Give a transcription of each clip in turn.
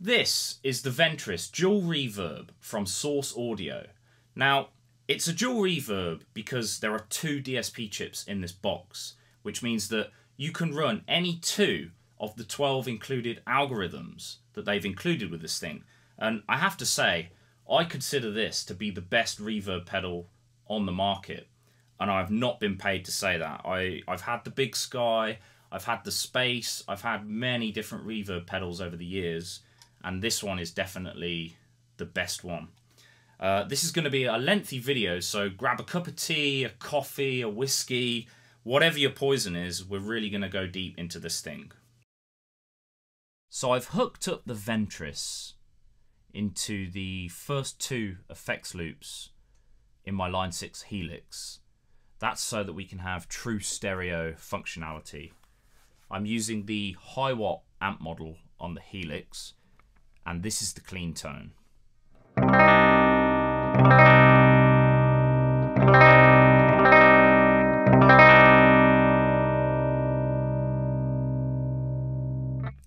This is the Ventris Dual Reverb from Source Audio. Now, it's a dual reverb because there are two DSP chips in this box, which means that you can run any two of the 12 included algorithms that they've included with this thing. And I have to say, I consider this to be the best reverb pedal on the market. And I've not been paid to say that. I've had the Big Sky, I've had the Space, I've had many different reverb pedals over the years. And this one is definitely the best one. This is going to be a lengthy video, so grab a cup of tea, a coffee, a whiskey, whatever your poison is, we're really going to go deep into this thing. So I've hooked up the Ventris into the first two effects loops in my Line 6 Helix. That's so that we can have true stereo functionality. I'm using the HiWatt amp model on the Helix, and this is the clean tone.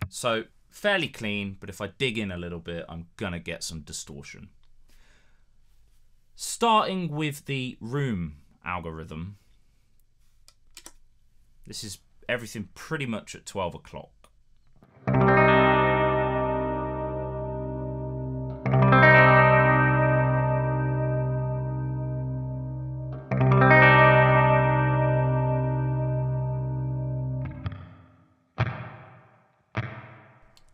So fairly clean, but if I dig in a little bit, I'm gonna get some distortion. Starting with the room algorithm, this is everything pretty much at 12 o'clock.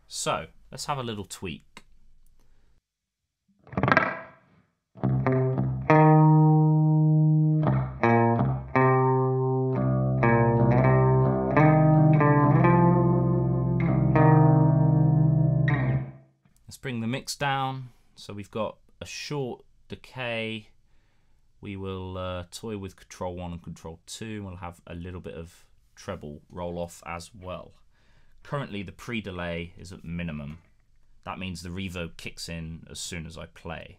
So let's have a little tweak. Let's bring the mix down. So we've got a short decay. We will toy with control 1 and control 2. We'll have a little bit of treble roll off as well. Currently the pre-delay is at minimum. That means the reverb kicks in as soon as I play.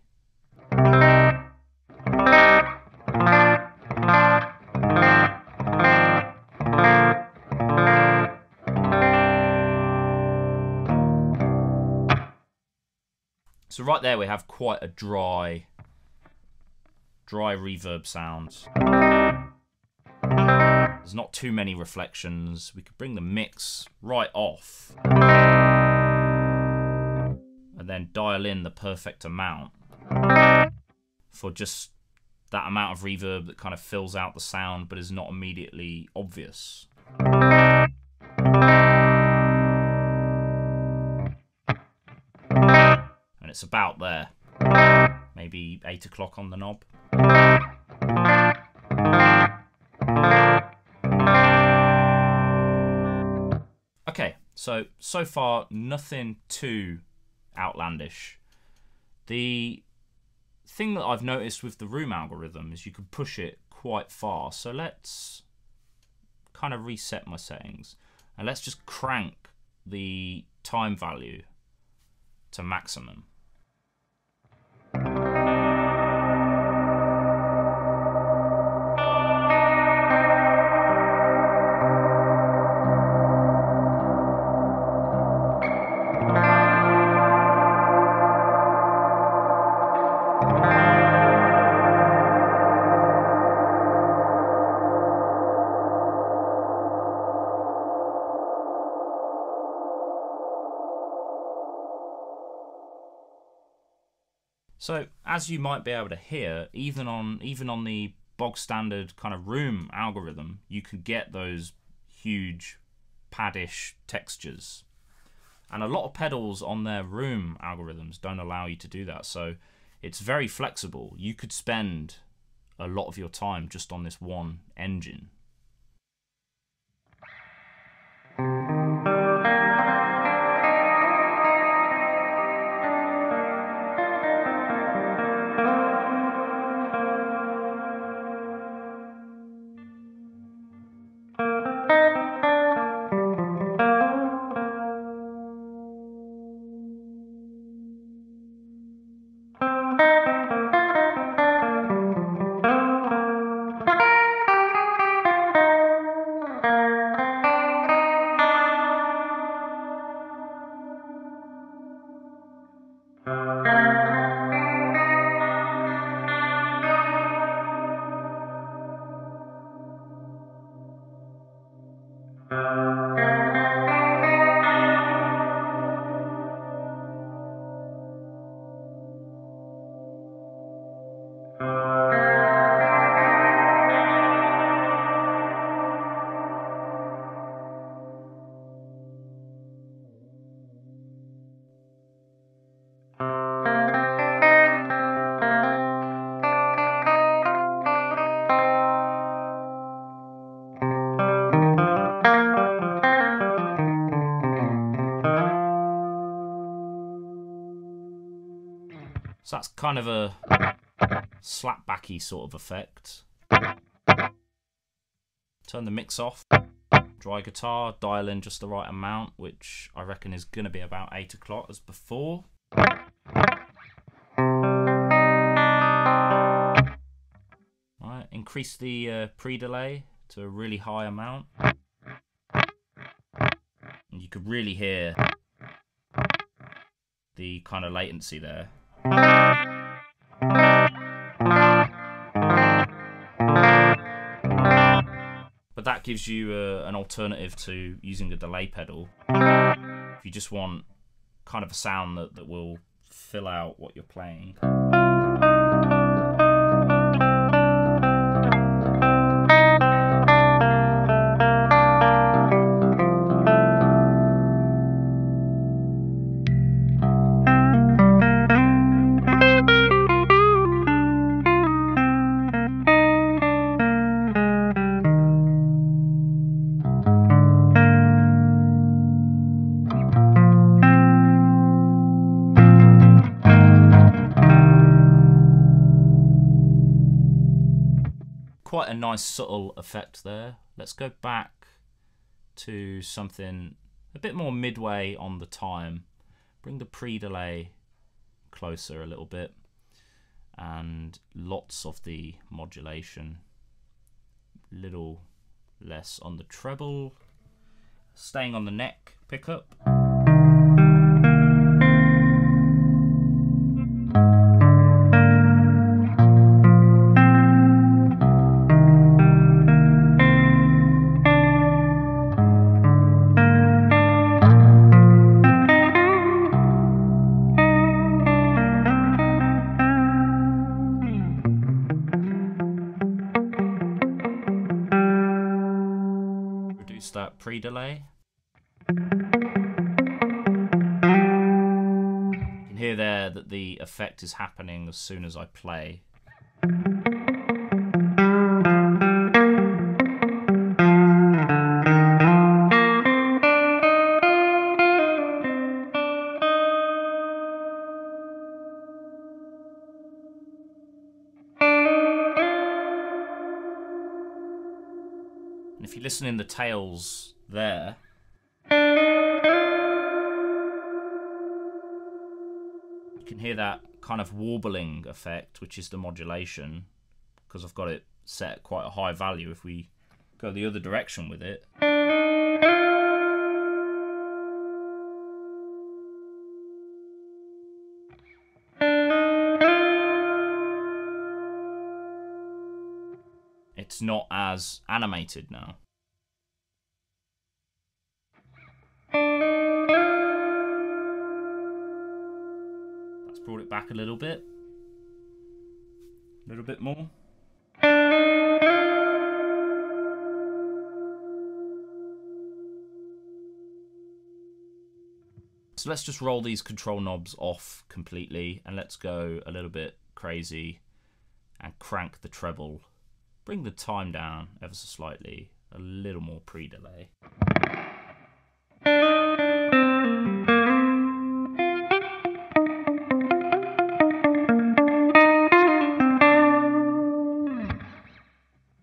So right there we have quite a dry reverb sound. There's not too many reflections. We could bring the mix right off and then dial in the perfect amount for just that amount of reverb that kind of fills out the sound but is not immediately obvious. And it's about there, maybe 8 o'clock on the knob. So far, nothing too outlandish. The thing that I've noticed with the room algorithm is you can push it quite far. So let's kind of reset my settings. And let's just crank the time value to maximum. So as you might be able to hear, even on the bog standard kind of room algorithm, you could get those huge paddish textures. And a lot of pedals on their room algorithms don't allow you to do that. So it's very flexible. You could spend a lot of your time just on this one engine. So that's kind of a slapbacky sort of effect. Turn the mix off, dry guitar, dial in just the right amount, which I reckon is going to be about 8 o'clock as before. Right, increase the pre-delay to a really high amount. And you could really hear the kind of latency there. But that gives you an alternative to using a delay pedal if you just want kind of a sound that will fill out what you're playing. Quite a nice subtle effect there. Let's go back to something a bit more midway on the time. Bring the pre-delay closer a little bit and lots of the modulation. A little less on the treble. Staying on the neck pickup. That pre-delay. You can hear there that the effect is happening as soon as I play. If you listen in the tails there, you can hear that kind of warbling effect, which is the modulation, because I've got it set at quite a high value. If we go the other direction with it, it's not as animated now. That's brought it back a little bit more. So let's just roll these control knobs off completely and let's go a little bit crazy and crank the treble. Bring the time down ever so slightly, a little more pre-delay.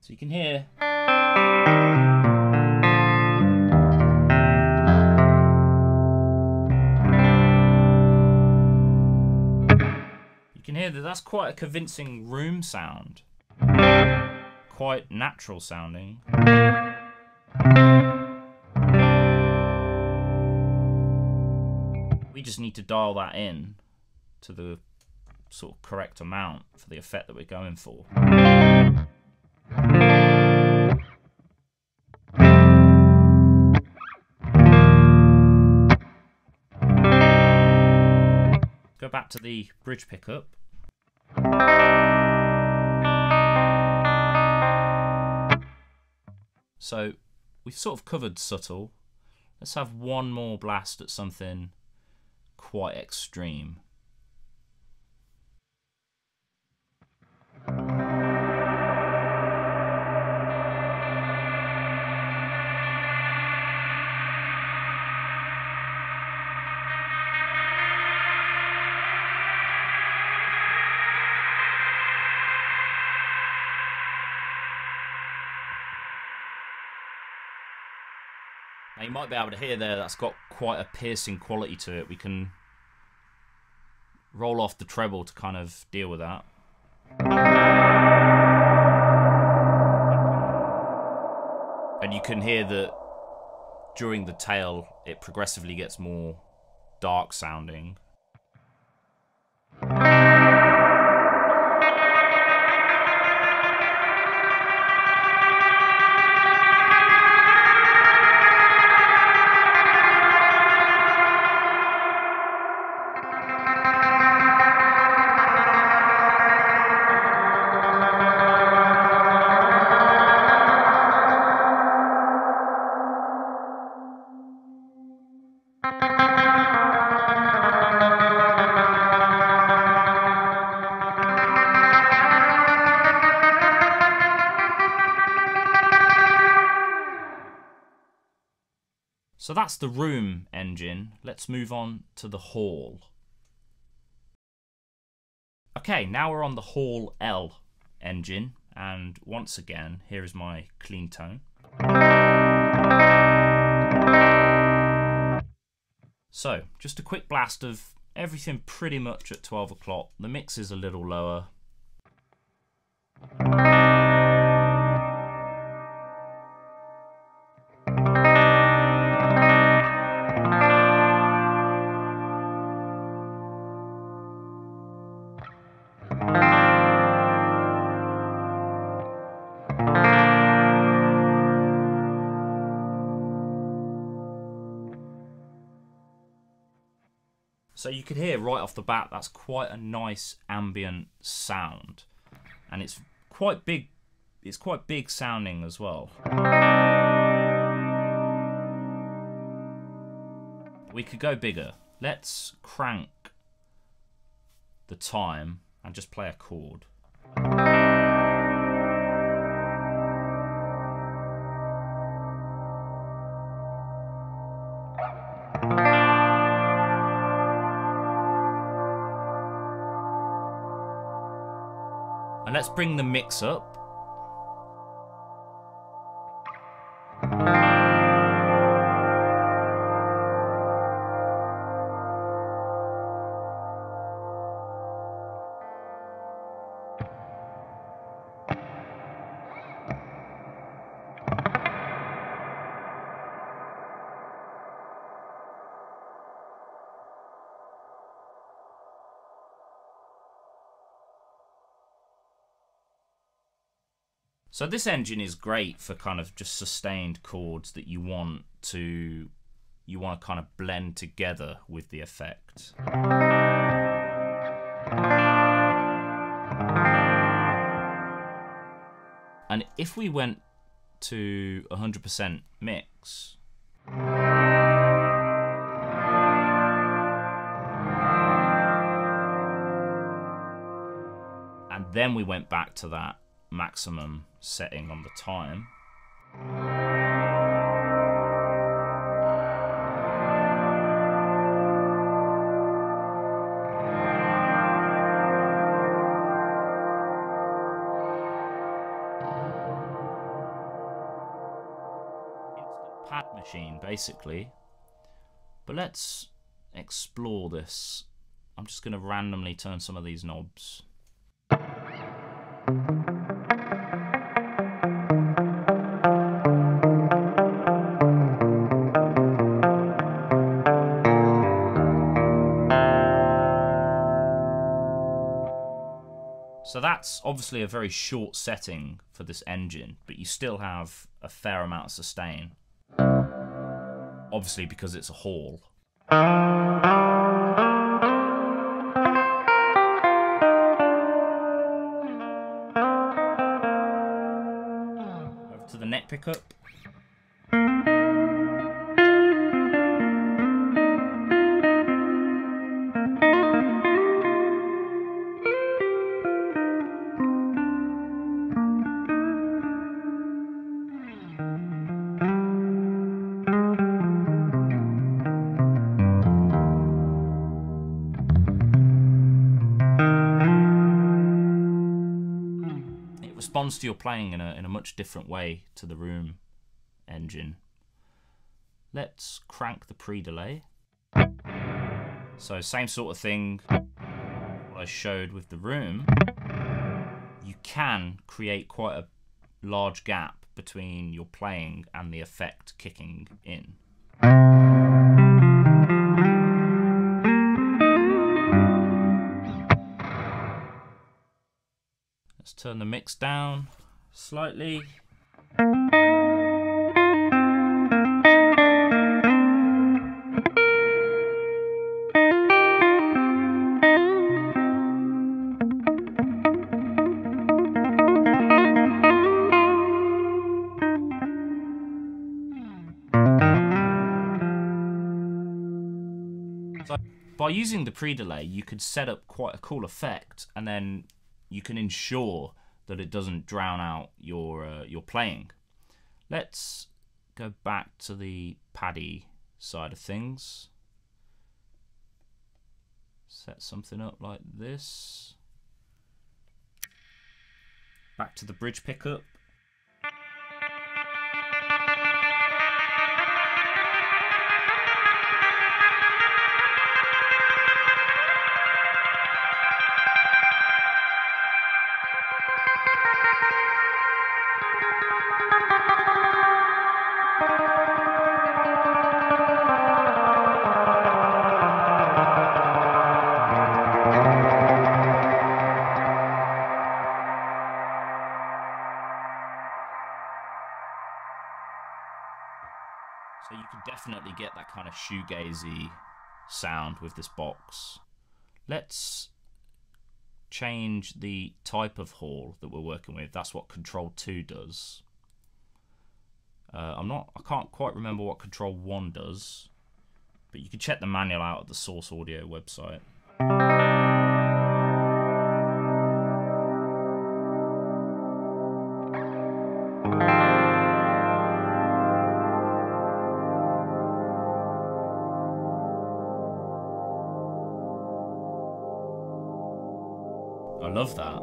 So you can hear that that's quite a convincing room sound. Quite natural sounding. We just need to dial that in to the sort of correct amount for the effect that we're going for. Go back to the bridge pickup. So we've sort of covered subtle. Let's have one more blast at something quite extreme. You might be able to hear there that's got quite a piercing quality to it. We can roll off the treble to kind of deal with that. And you can hear that during the tail it progressively gets more dark sounding. So that's the room engine. Let's move on to the hall. Okay, now we're on the hall L engine, and once again, here is my clean tone. So, just a quick blast of everything pretty much at 12 o'clock. The mix is a little lower. So you can hear right off the bat, that's quite a nice ambient sound. And it's quite big sounding as well. We could go bigger. Let's crank the time and just play a chord. Let's bring the mix up. So this engine is great for kind of just sustained chords that you want to kind of blend together with the effect. And if we went to 100% mix, and then we went back to that maximum setting on the time, it's the pad machine basically. But let's explore this. I'm just going to randomly turn some of these knobs. So that's obviously a very short setting for this engine, but you still have a fair amount of sustain. Obviously because it's a hall. Over to the neck pickup. To your playing in a much different way to the room engine. Let's crank the pre-delay. So same sort of thing what I showed with the room. You can create quite a large gap between your playing and the effect kicking in. Let's turn the mix down slightly. So by using the pre-delay, you could set up quite a cool effect, and then you can ensure that it doesn't drown out your playing. Let's go back to the paddy side of things. Set something up like this. Back to the bridge pickup. So you can definitely get that kind of shoegazy sound with this box. Let's change the type of hall that we're working with. That's what Control 2 does. I can't quite remember what Control 1 does, but you can check the manual out at the Source Audio website. I love that.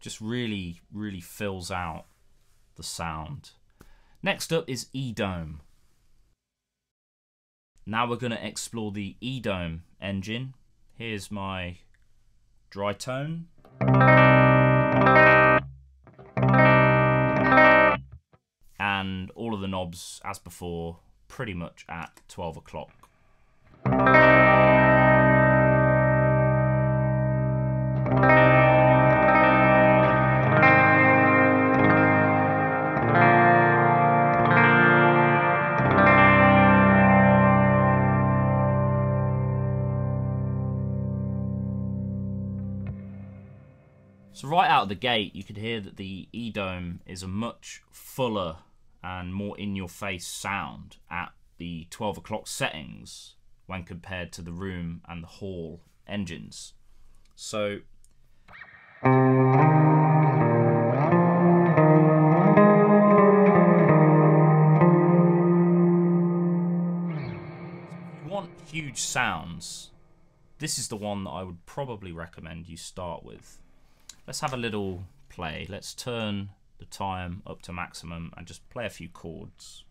Just really, really fills out the sound. Next up is E-Dome. Now we're going to explore the E-Dome engine. Here's my dry tone. And all of the knobs, as before, pretty much at 12 o'clock. So right out of the gate, you could hear that the E-Dome is a much fuller and more in-your-face sound at the 12 o'clock settings when compared to the room and the hall engines. So huge sounds, this is the one that I would probably recommend you start with. Let's have a little play. Let's turn the time up to maximum and just play a few chords.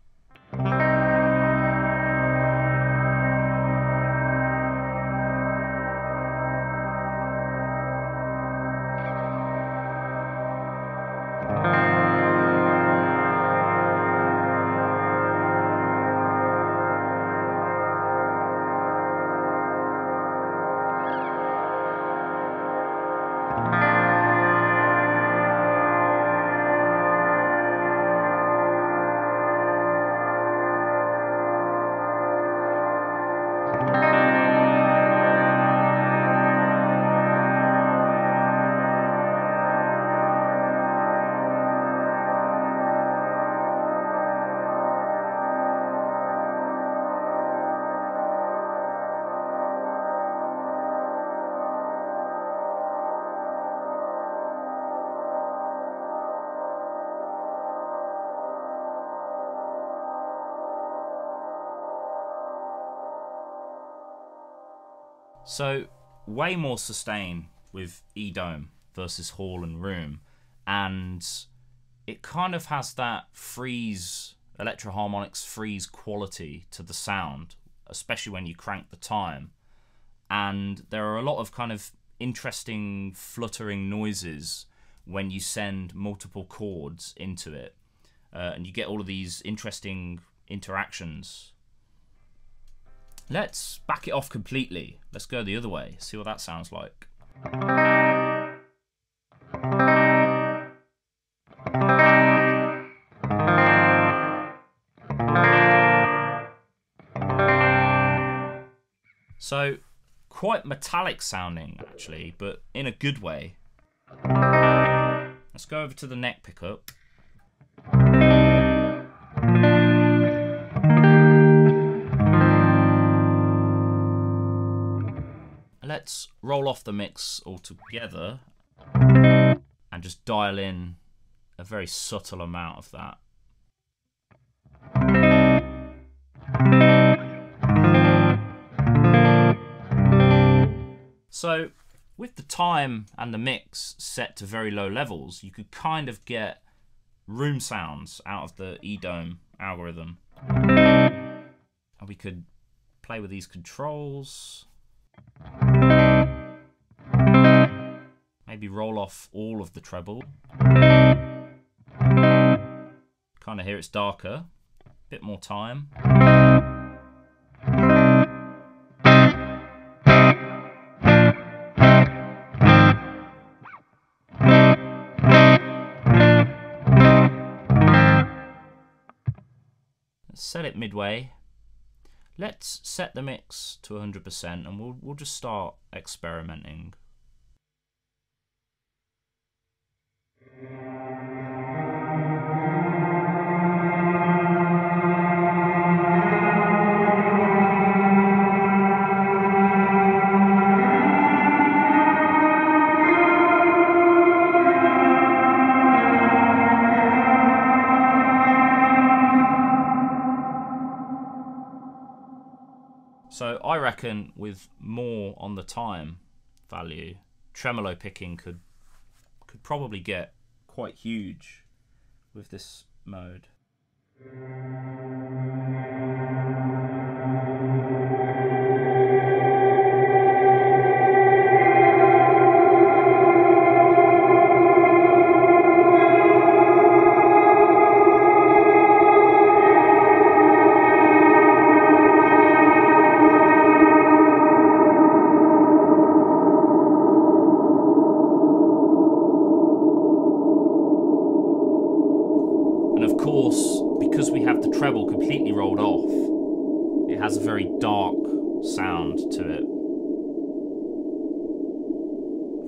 So way more sustain with E-Dome versus Hall and Room, and it kind of has that freeze, Electro Harmonix freeze quality to the sound, especially when you crank the time. And there are a lot of kind of interesting fluttering noises when you send multiple chords into it, and you get all of these interesting interactions. Let's back it off completely. Let's go the other way, see what that sounds like. So, quite metallic sounding actually, but in a good way. Let's go over to the neck pickup. Let's roll off the mix altogether and just dial in a very subtle amount of that. So with the time and the mix set to very low levels, you could kind of get room sounds out of the E-Dome algorithm. And we could play with these controls. Maybe roll off all of the treble. Kind of hear it's darker. Bit more time. Let's set it midway. Let's set the mix to 100% and we'll just start experimenting. So I reckon with more on the time value, tremolo picking could probably get quite huge with this mode.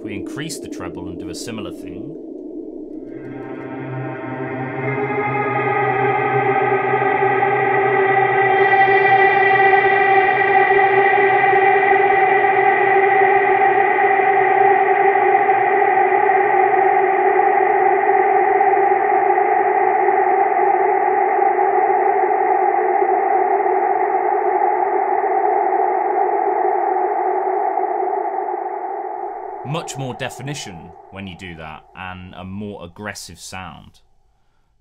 We increase the treble and do a similar thing. much more definition when you do that and a more aggressive sound.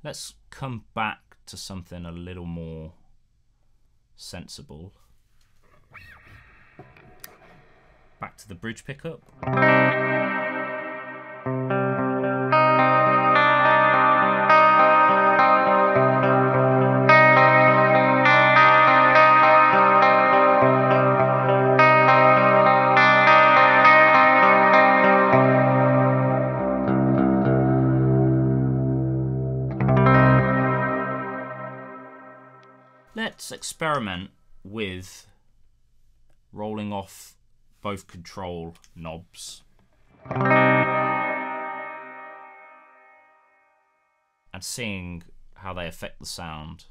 Let's come back to something a little more sensible. Back to the bridge pickup. Let's experiment with rolling off both control knobs and seeing how they affect the sound.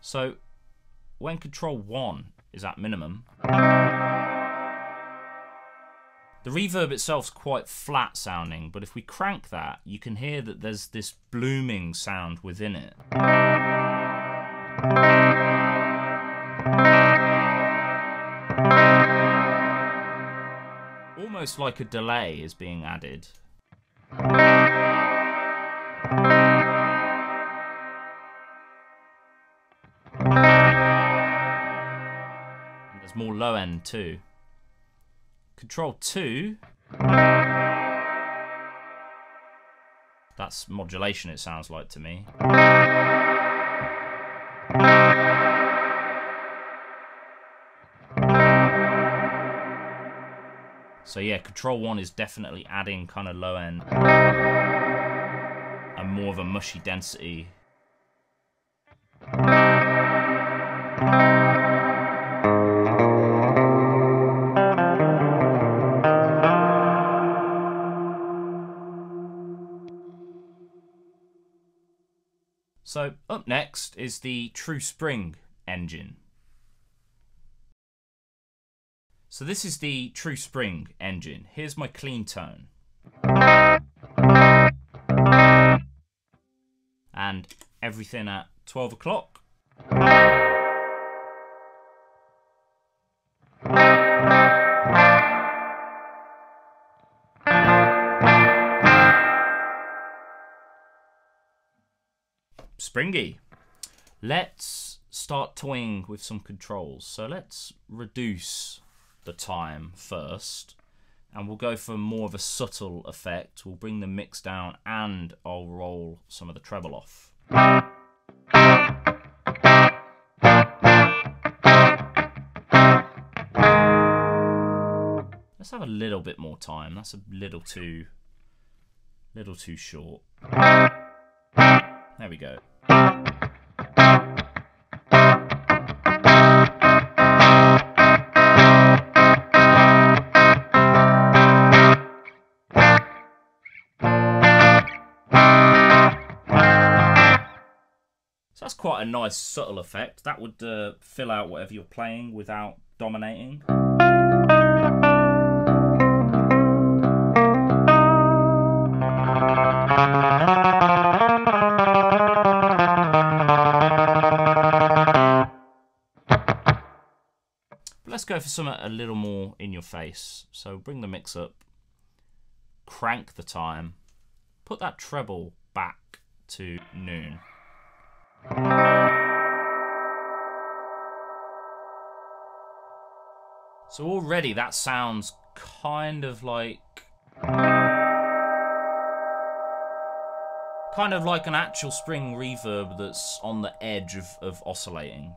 So when control 1 is at minimum, the reverb itself's quite flat sounding, but if we crank that, you can hear that there's this blooming sound within it. Almost like a delay is being added. And there's more low end too. Control 2, that's modulation, it sounds like to me. So yeah, control 1 is definitely adding kind of low end and more of a mushy density. So up next is the True Spring engine. So this is the True Spring engine. Here's my clean tone. And everything at 12 o'clock. Springy. Let's start toying with some controls. So let's reduce the time first, and we'll go for more of a subtle effect. We'll bring the mix down and I'll roll some of the treble off. Let's have a little bit more time. That's a little too short. There we go. So that's quite a nice subtle effect. That would fill out whatever you're playing without dominating. Let's go for something a little more in your face. So bring the mix up, crank the time, put that treble back to noon. So already that sounds kind of like an actual spring reverb that's on the edge of oscillating.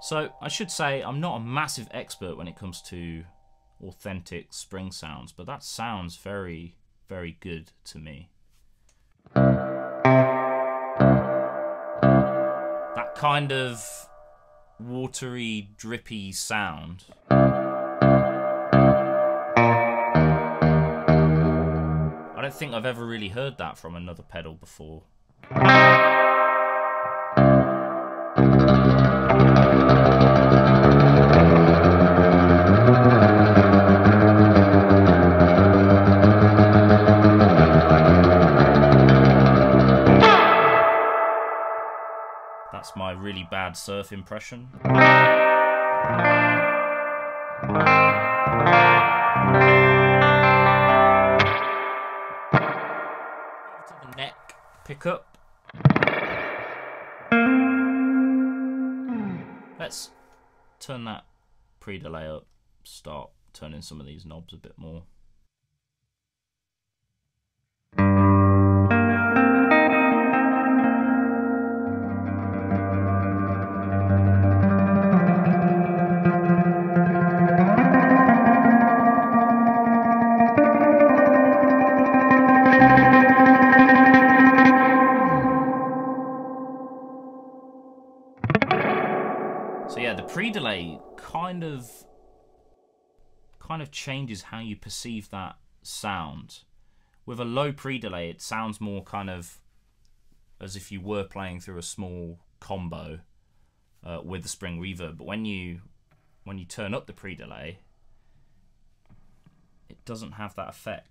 So I should say I'm not a massive expert when it comes to authentic spring sounds, but that sounds very, very good to me. kind of watery, drippy sound. I don't think I've ever really heard that from another pedal before. That's my really bad surf impression. To the neck pickup. Let's turn that pre-delay up, start turning some of these knobs a bit more. Pre-delay kind of changes how you perceive that sound. With a low pre-delay, it sounds more kind of as if you were playing through a small combo with a spring reverb. But when you turn up the pre-delay, it doesn't have that effect.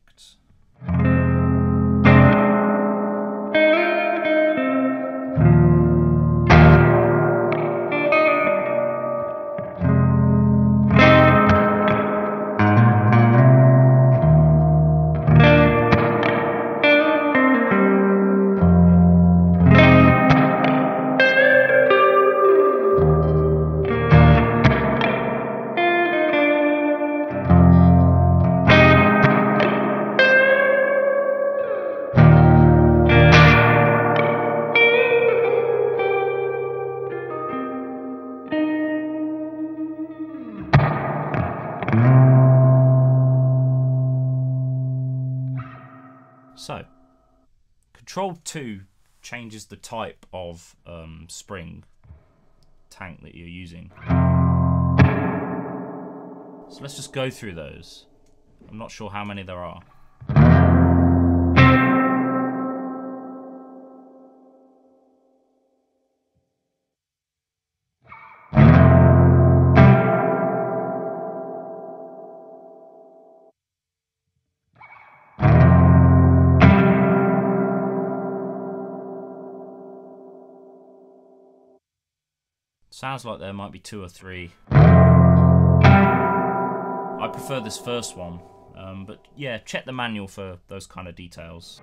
So, Control 2 changes the type of spring tank that you're using. So let's just go through those. I'm not sure how many there are. Sounds like there might be 2 or 3. I prefer this first one, but yeah, check the manual for those kind of details.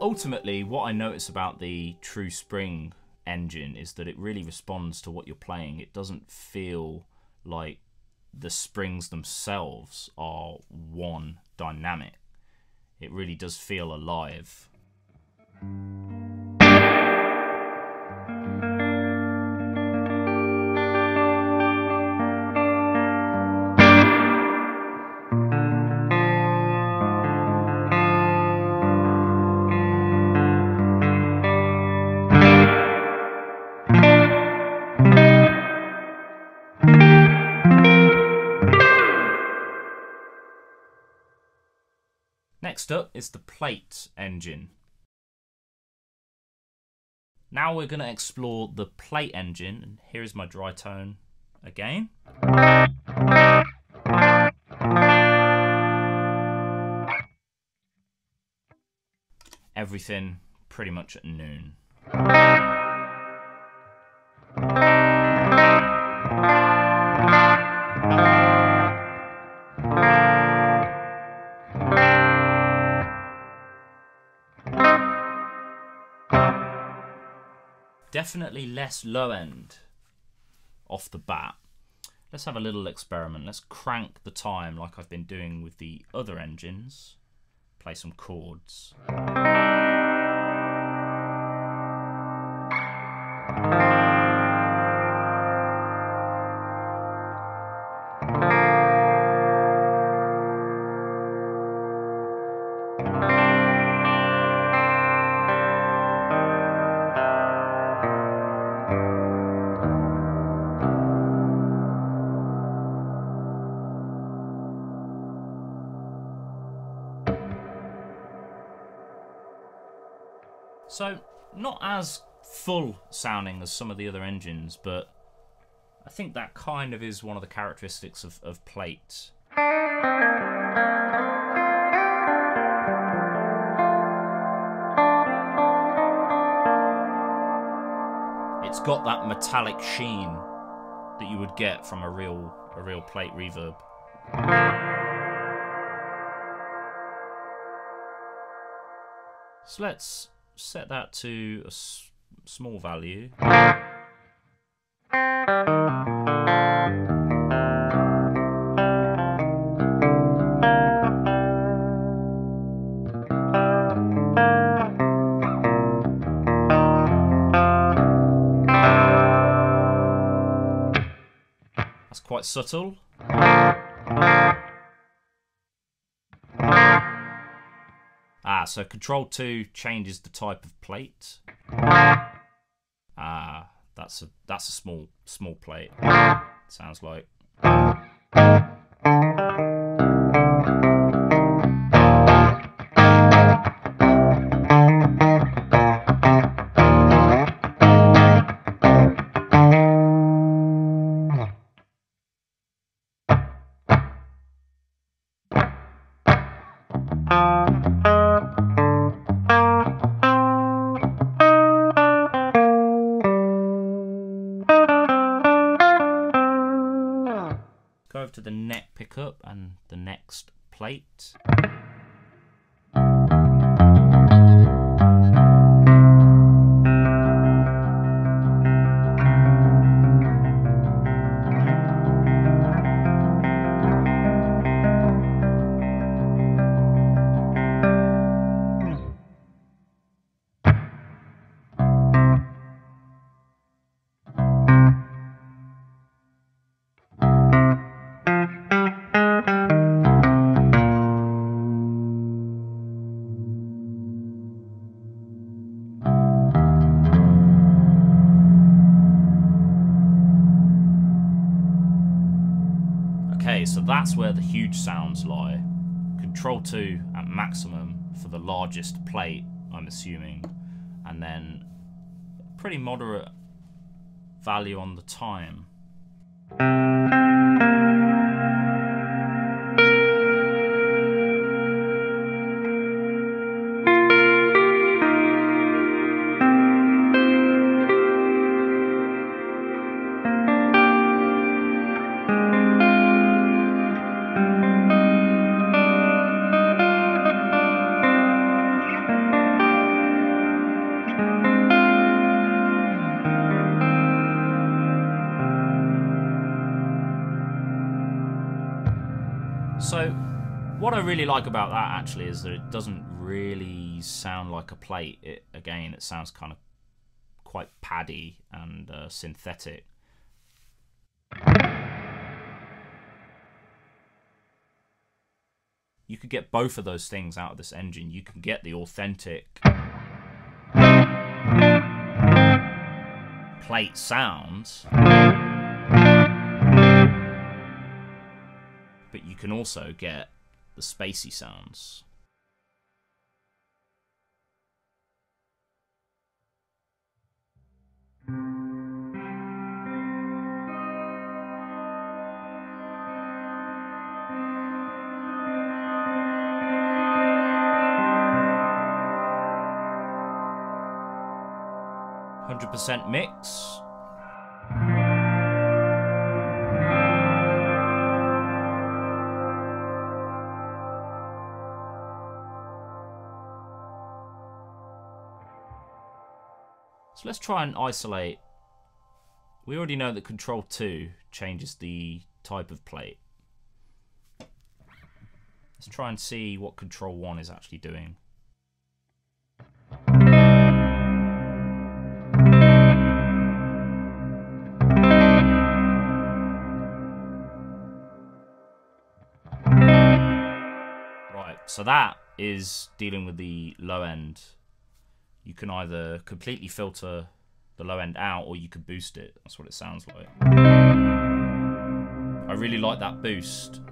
Ultimately, what I notice about the true spring engine is that it really responds to what you're playing. It doesn't feel like the springs themselves are one dynamic. It really does feel alive. Next up is the plate engine. Now we're going to explore the plate engine, and here is my dry tone again. Everything pretty much at noon. Definitely less low end off the bat. Let's have a little experiment. Let's crank the time like I've been doing with the other engines. Play some chords. So, not as full sounding as some of the other engines, but I think that kind of is one of the characteristics of plate. It's got that metallic sheen that you would get from a real plate reverb. So let's set that to a small value. That's quite subtle. So Control 2 changes the type of plate. That's a small plate. Sounds like. To the neck pickup and the next plate. So that's where the huge sounds lie. Control 2 at maximum for the largest plate, I'm assuming, and then pretty moderate value on the time. So, what I really like about that actually is that it doesn't really sound like a plate. It sounds kind of quite paddy and synthetic. You could get both of those things out of this engine. You can get the authentic plate sounds, but you can also get the spacey sounds. Hundred % mix. So let's try and isolate We already know that Control 2 changes the type of plate. Let's try and see what Control 1 is actually doing. Right, so that is dealing with the low end. You can either completely filter the low end out or you could boost it. That's what it sounds like. I really like that boost.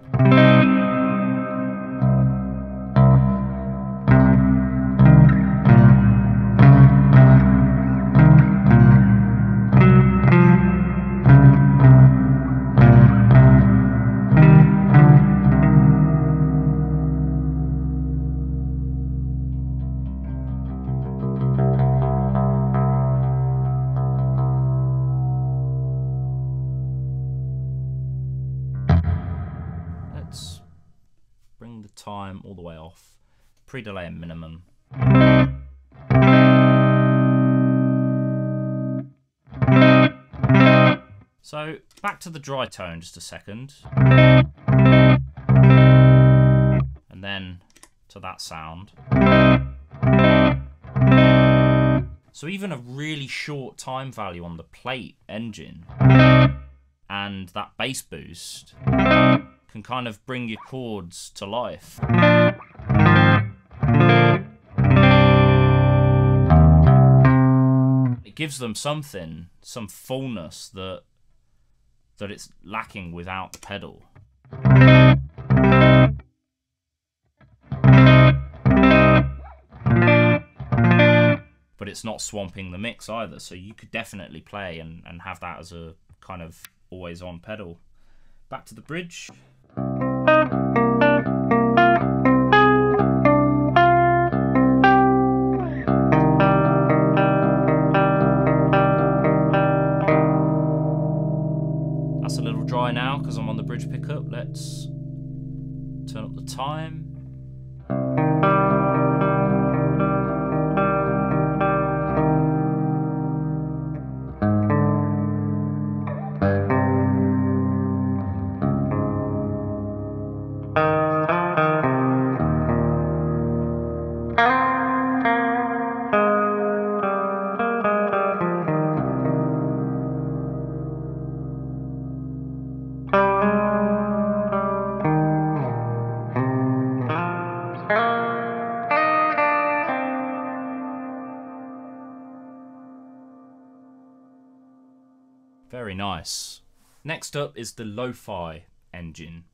Time all the way off, pre-delay and minimum. So back to the dry tone just a second, and then to that sound. So even a really short time value on the plate engine and that bass boost can kind of bring your chords to life. It gives them something, some fullness that it's lacking without the pedal. But it's not swamping the mix either, so you could definitely play and have that as a kind of always on pedal. Back to the bridge. That's a little dry now because I'm on the bridge pickup. Let's turn up the time. Very nice. Next up is the lo-fi engine.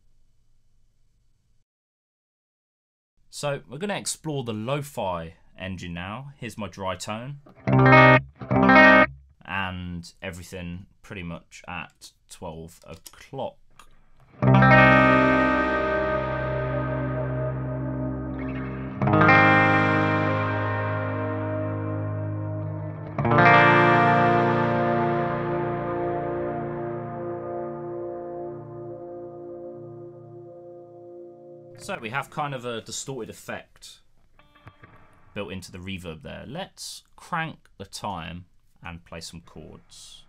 So we're going to explore the lo-fi engine now. Here's my dry tone. And everything pretty much at 12 o'clock. So we have kind of a distorted effect built into the reverb there. Let's crank the time and play some chords.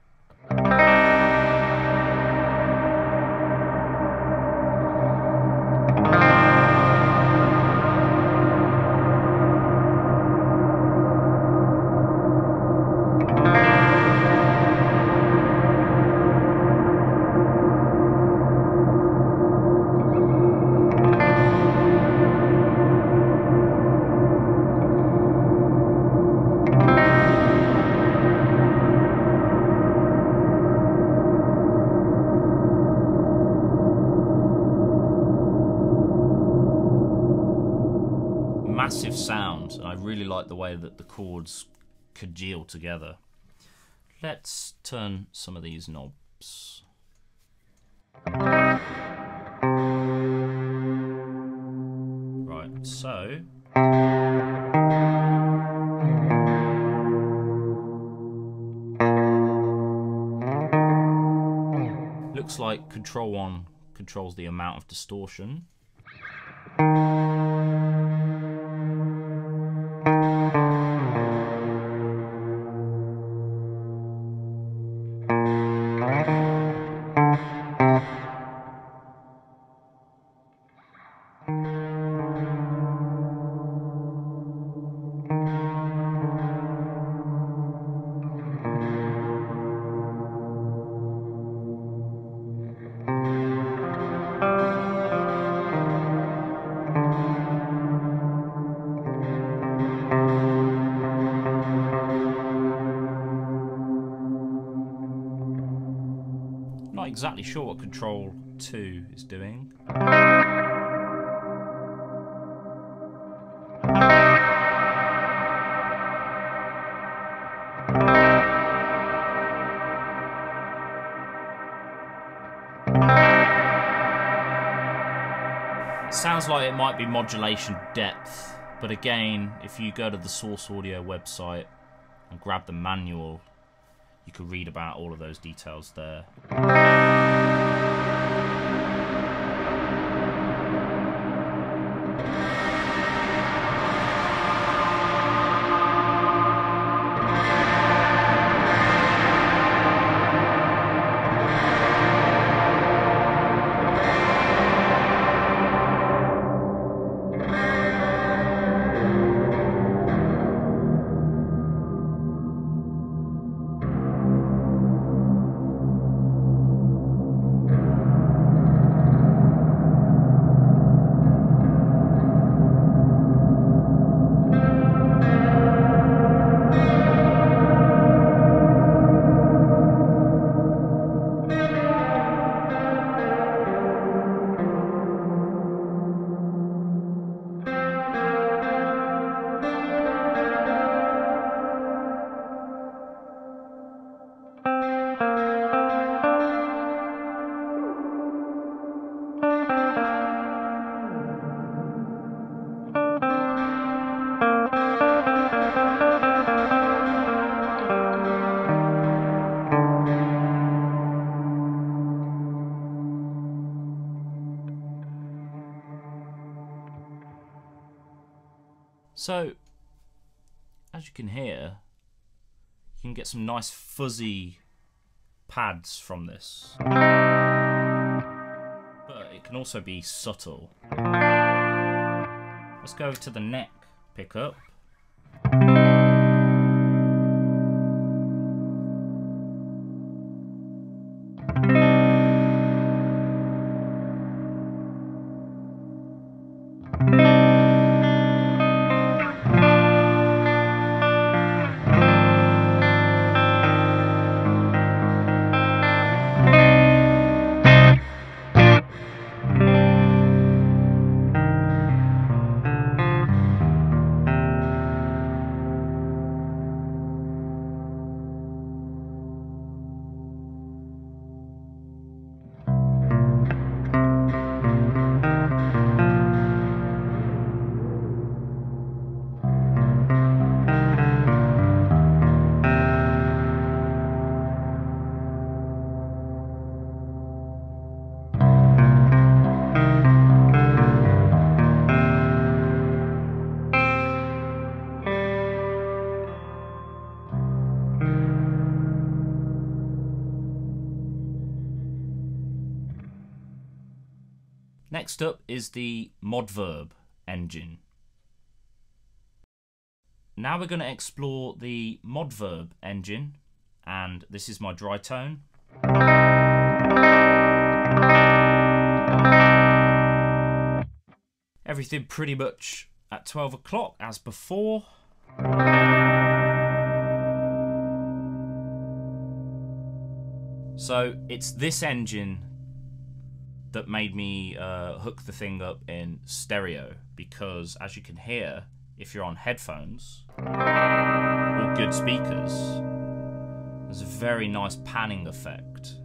Massive sound, and I really like the way that the chords congeal together. Let's turn some of these knobs. Right, so looks like Control 1 controls the amount of distortion. exactly sure what Control 2 is doing. It sounds like it might be modulation depth, but again, if you go to the Source Audio website and grab the manual, you can read about all of those details there. So, as you can hear, you can get some nice fuzzy pads from this, but it can also be subtle. Let's go to the neck pickup. Next up is the Modverb engine. Now we're going to explore the Modverb engine, and this is my dry tone. Everything pretty much at 12 o'clock as before. So it's this engine that made me hook the thing up in stereo, because as you can hear, if you're on headphones or good speakers, there's a very nice panning effect.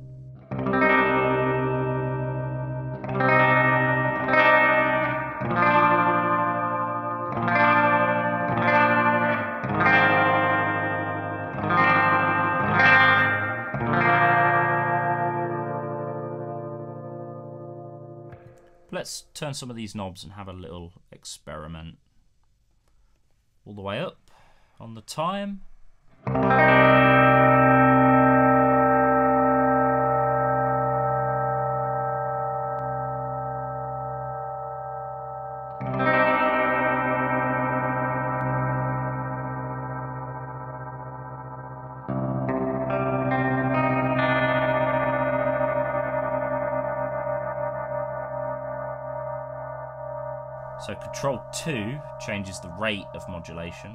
Let's turn some of these knobs and have a little experiment. All the way up on the time. So Control 2 changes the rate of modulation.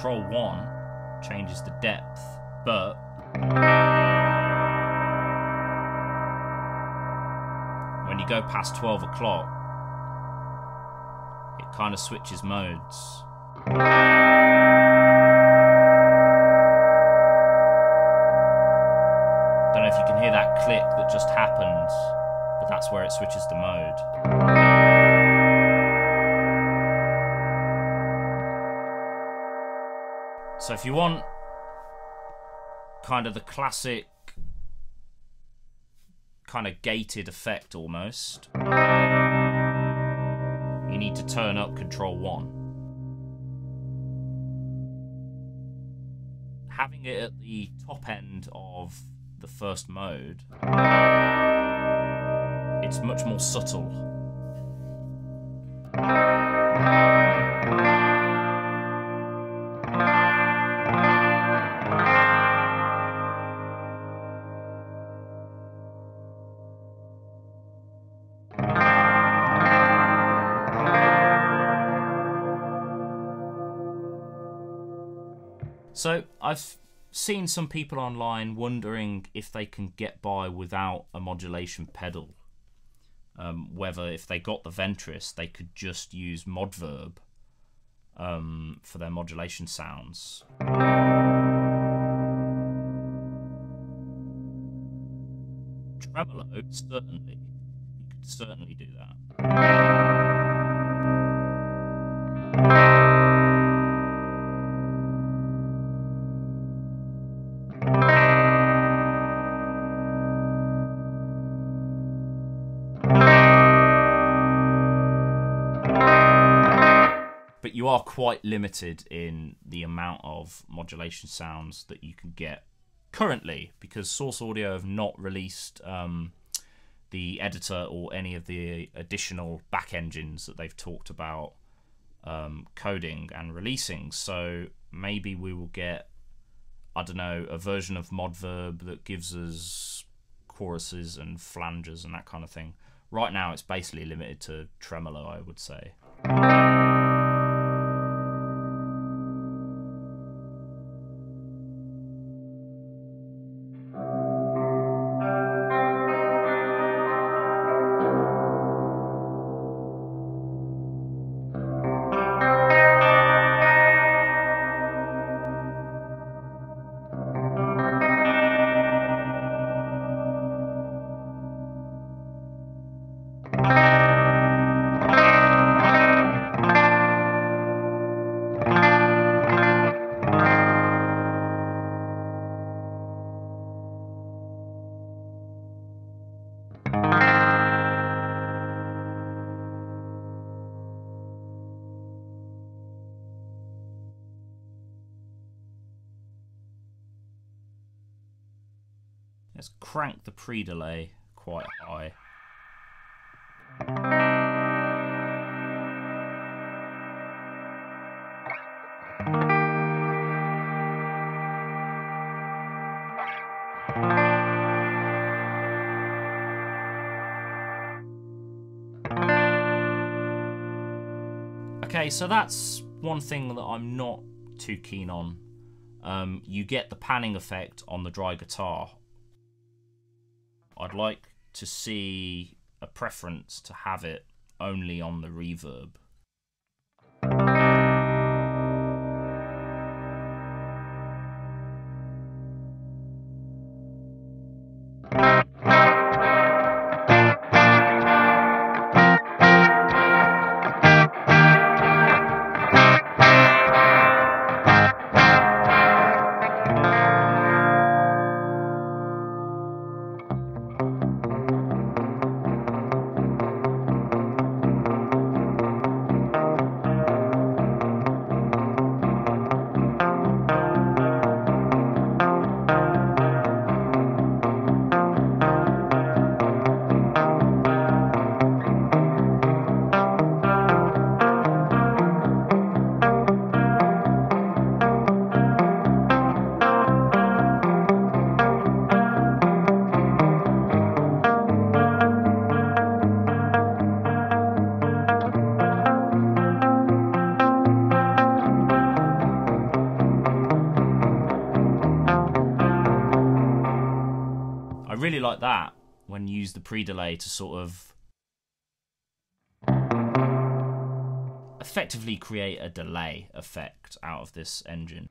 Control 1 changes the depth, but when you go past 12 o'clock, it kind of switches modes. Don't know if you can hear that click that just happened, but that's where it switches the mode. So if you want kind of the classic kind of gated effect almost, you need to turn up Control 1. Having it at the top end of the first mode, it's much more subtle. So I've seen some people online wondering if they can get by without a modulation pedal, whether if they got the Ventris they could just use Modverb for their modulation sounds. Tremolo, certainly, you could certainly do that. You are quite limited in the amount of modulation sounds that you can get currently, because Source Audio have not released the editor or any of the additional back engines that they've talked about coding and releasing. So maybe we will get, I don't know, a version of Modverb that gives us choruses and flanges and that kind of thing. Right now it's basically limited to tremolo, I would say. Let's crank the pre-delay quite high. Okay, so that's one thing that I'm not too keen on. You get the panning effect on the dry guitar. I'd like to see a preference to have it only on the reverb. really like that when you use the pre-delay to sort of effectively create a delay effect out of this engine.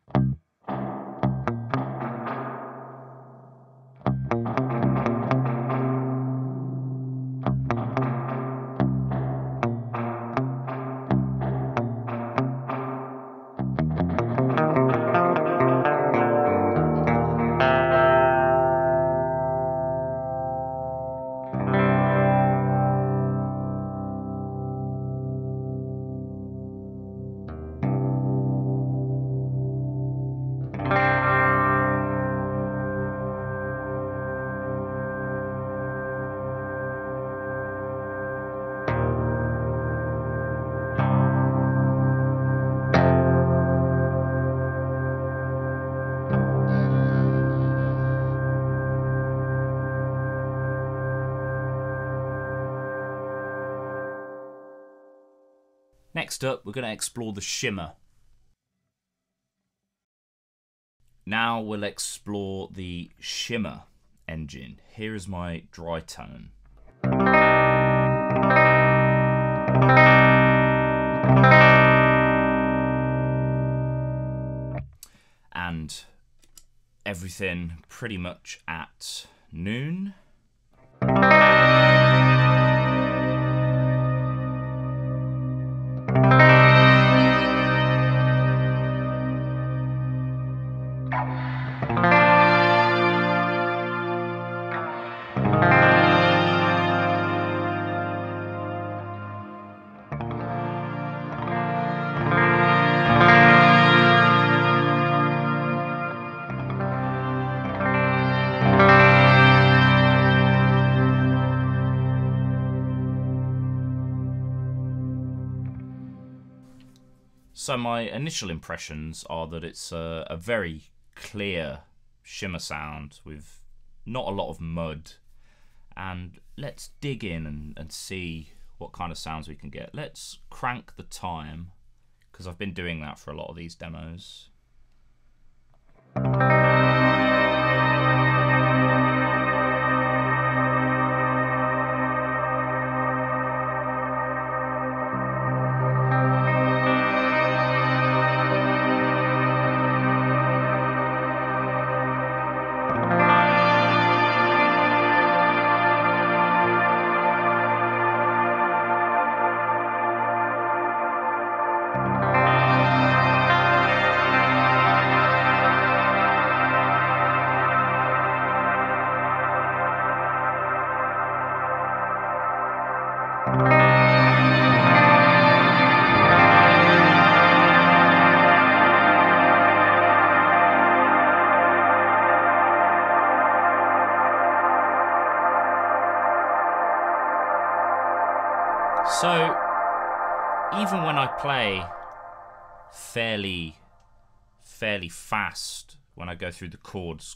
Next up, we're going to explore the shimmer. Now we'll explore the shimmer engine. Here is my dry tone. And everything pretty much at noon. So my initial impressions are that it's a very clear shimmer sound with not a lot of mud. And let's dig in and see what kind of sounds we can get. Let's crank the time, because I've been doing that for a lot of these demos. So, even when I play fairly fast, when I go through the chords,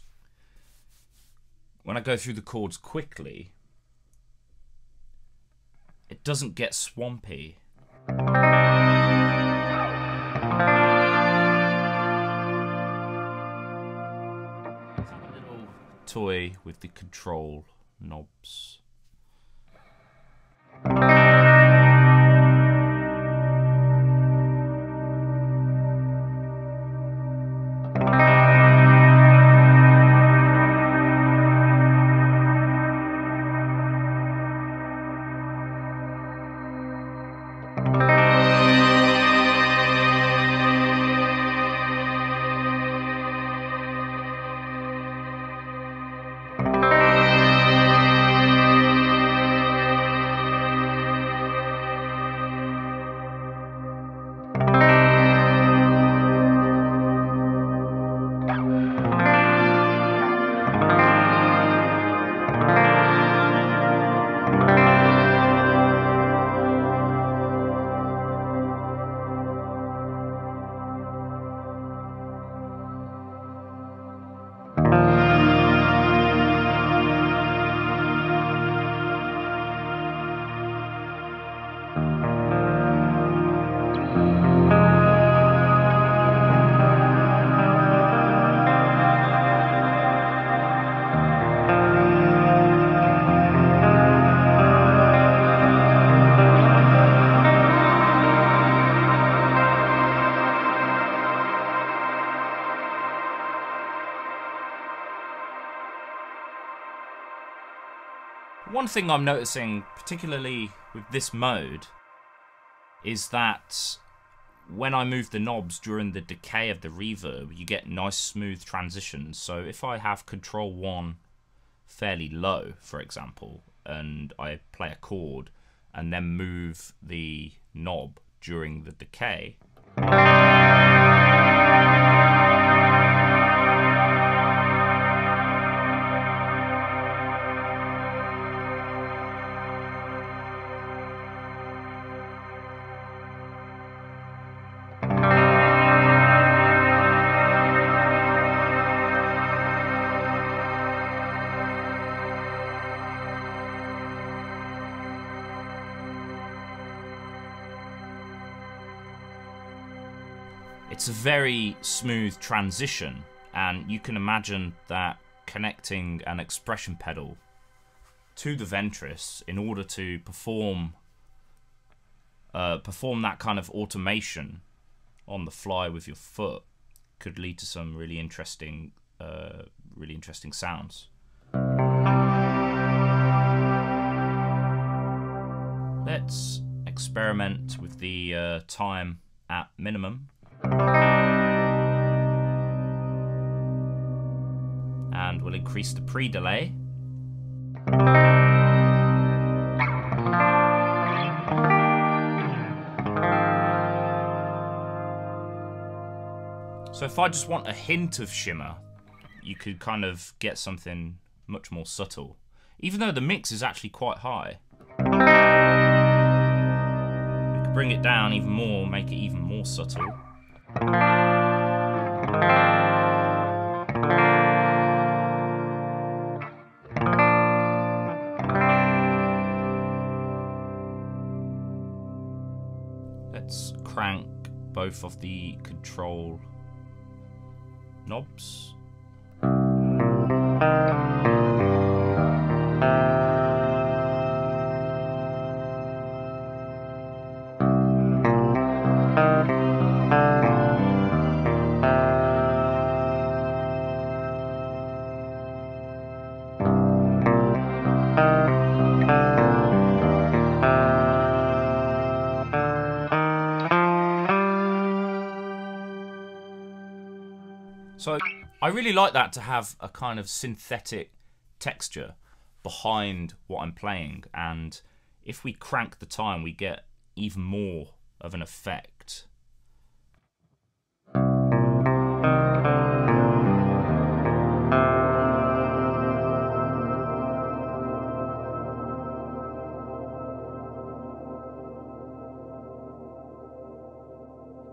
quickly, it doesn't get swampy. It's a little toy with the control knobs. One thing I'm noticing, particularly with this mode, is that when I move the knobs during the decay of the reverb, you get nice smooth transitions. So if I have control 1 fairly low, for example, and I play a chord and then move the knob during the decay, it's a very smooth transition, and you can imagine that connecting an expression pedal to the Ventris in order to perform that kind of automation on the fly with your foot could lead to some really interesting sounds. Let's experiment with the time at minimum. And we'll increase the pre-delay. So if I just want a hint of shimmer, you could kind of get something much more subtle, even though the mix is actually quite high. We could bring it down even more, make it even more subtle. Let's crank both of the control knobs. So I really like that, to have a kind of synthetic texture behind what I'm playing, and if we crank the time, we get even more of an effect.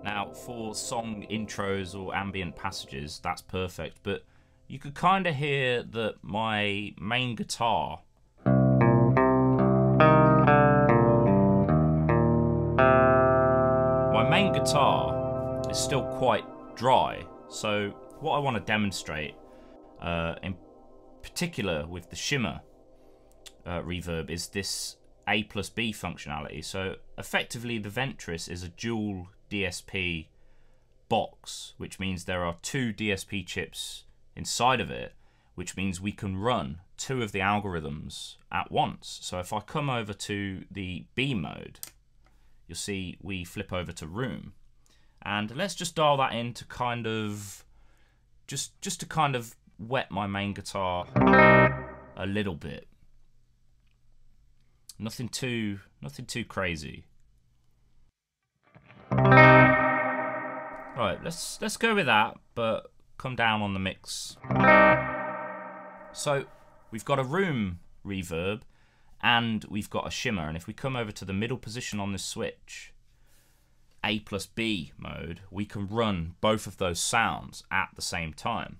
Now, for song intros or ambient passages, that's perfect, but you could kind of hear that my main guitar is still quite dry. So what I want to demonstrate, in particular with the shimmer reverb, is this A plus B functionality. So effectively the Ventris is a dual DSP box, which means there are 2 DSP chips inside of it, which means we can run 2 of the algorithms at once. So if I come over to the B mode, you'll see we flip over to room, and let's just dial that in to kind of just to kind of wet my main guitar a little bit. Nothing too crazy. Right, let's go with that, but come down on the mix. So we've got a room reverb and we've got a shimmer, and if we come over to the middle position on this switch, A plus B mode, we can run both of those sounds at the same time.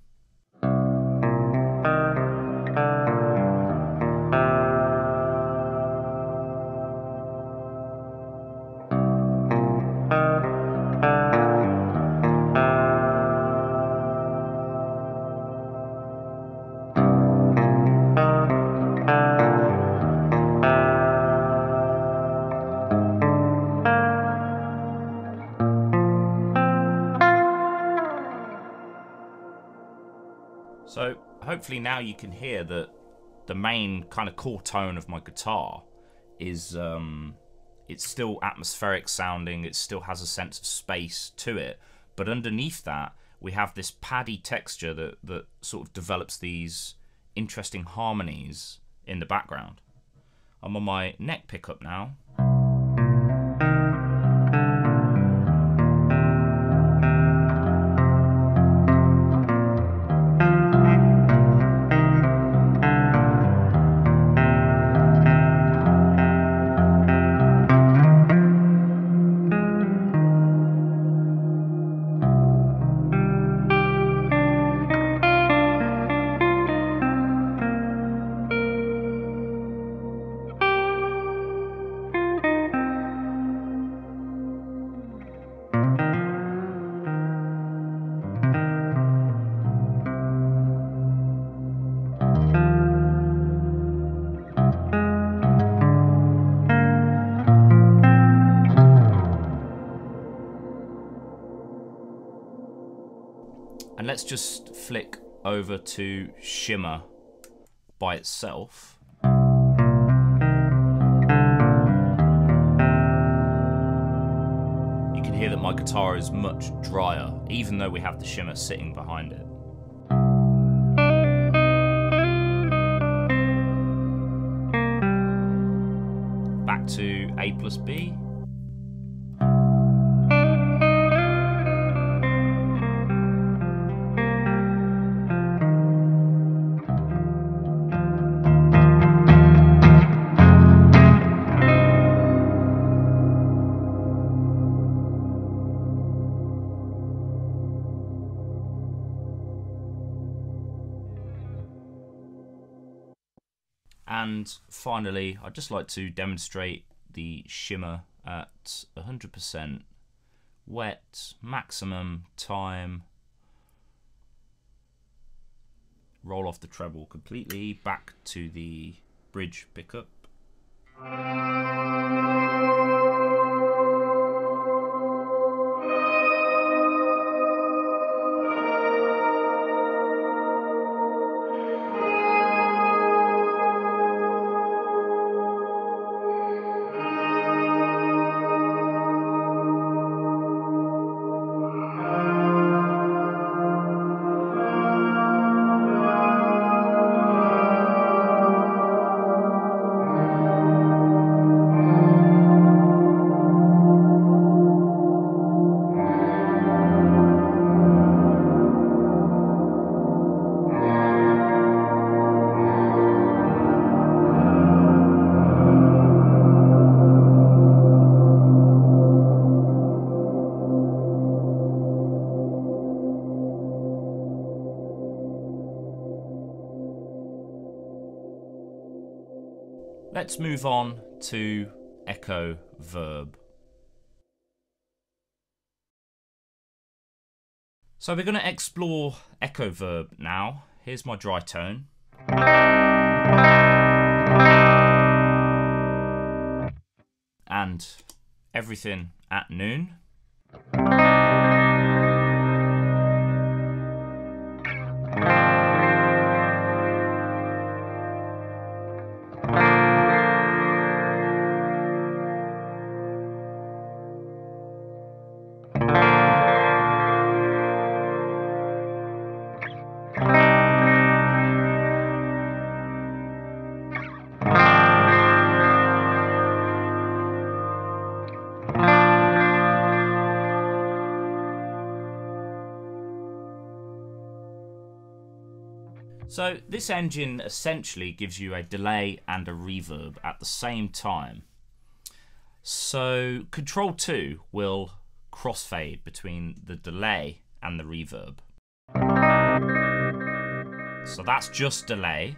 So hopefully now you can hear that the main kind of core tone of my guitar is, it's still atmospheric sounding, it still has a sense of space to it, but underneath that we have this paddy texture that sort of develops these interesting harmonies in the background. I'm on my neck pickup now. Let's just flick over to Shimmer by itself. You can hear that my guitar is much drier, even though we have the shimmer sitting behind it. Back to A plus B. And finally, I'd just like to demonstrate the shimmer at 100% wet, maximum time, roll off the treble completely, back to the bridge pickup. Let's move on to Echo Verb. So we're going to explore Echo Verb now. Here's my dry tone. And everything at noon. So this engine essentially gives you a delay and a reverb at the same time. So Control 2 will crossfade between the delay and the reverb. So that's just delay.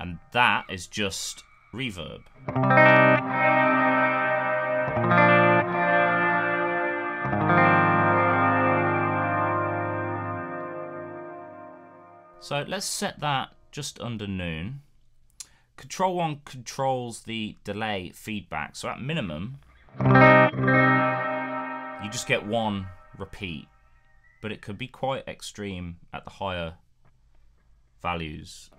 And that is just reverb. So let's set that just under noon. Control 1 controls the delay feedback. So at minimum, you just get one repeat, but it could be quite extreme at the higher values.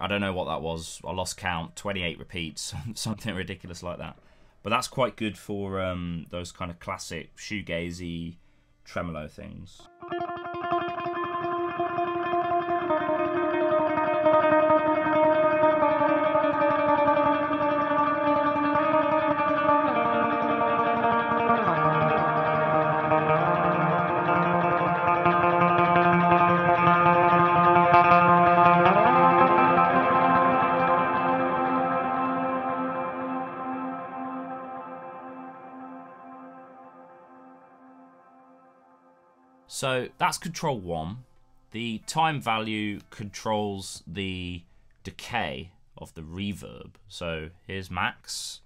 I don't know what that was. I lost count. 28 repeats, something ridiculous like that. But that's quite good for those kind of classic shoegazy tremolo things. So that's control one. The time value controls the decay of the reverb. So here's max.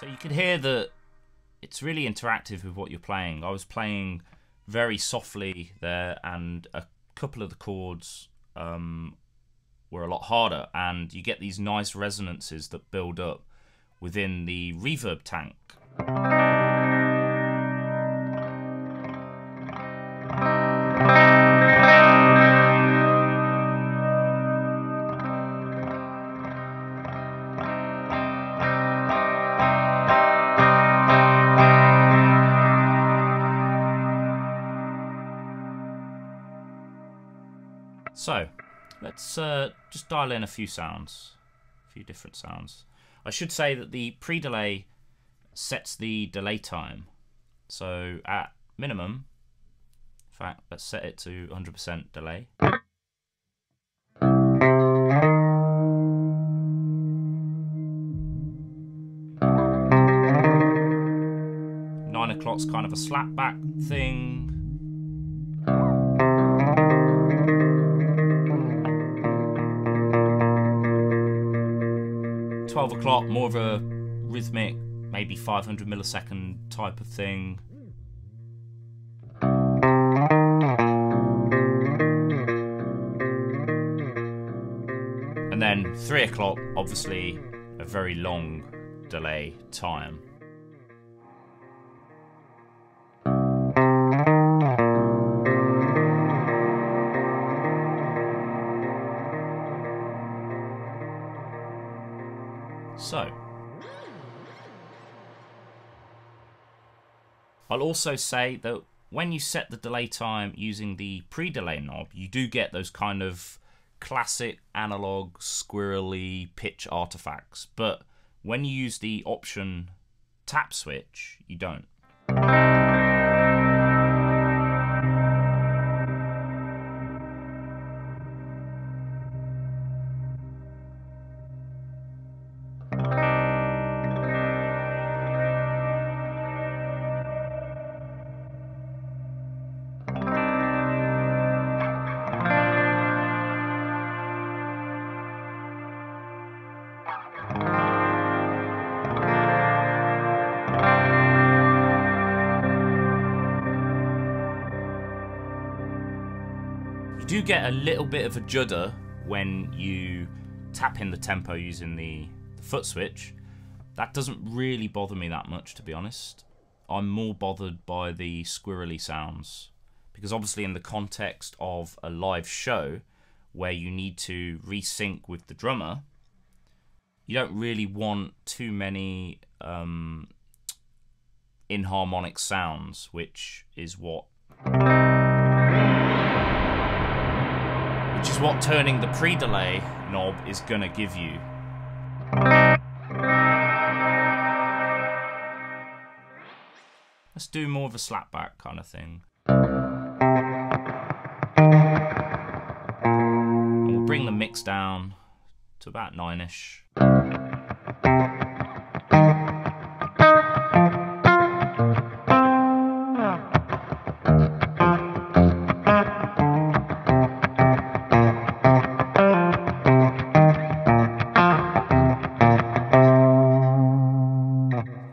So you can hear that it's really interactive with what you're playing. I was playing very softly there, and a couple of the chords were a lot harder, and you get these nice resonances that build up within the reverb tank. So, let's just dial in a few different sounds. I should say that the pre-delay sets the delay time. So at minimum, in fact, let's set it to 100% delay. Nine o'clock's kind of a slapback thing. O'clock, more of a rhythmic, maybe 500 millisecond type of thing. 3 o'clock, obviously, a very long delay time. So, I'll also say that when you set the delay time using the pre-delay knob, you do get those kind of classic analog squirrely pitch artifacts, but when you use the option tap switch, you don't. You do get a little bit of a judder when you tap in the tempo using the foot switch. That doesn't really bother me that much, to be honest. I'm more bothered by the squirrely sounds, because obviously in the context of a live show where you need to resync with the drummer, you don't really want too many inharmonic sounds, which is what turning the pre-delay knob is going to give you. Let's do more of a slapback kind of thing. down to about 9-ish.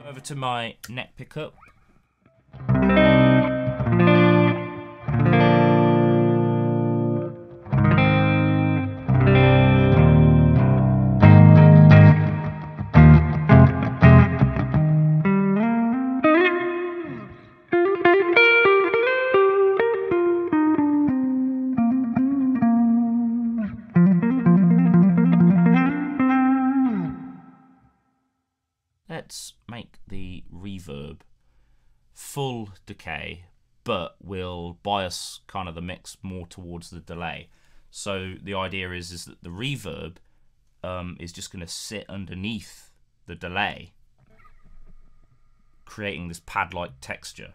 Over to my neck pickup. Let's make the reverb full decay, but we'll bias kind of the mix more towards the delay. So the idea is that the reverb is just going to sit underneath the delay, creating this pad-like texture.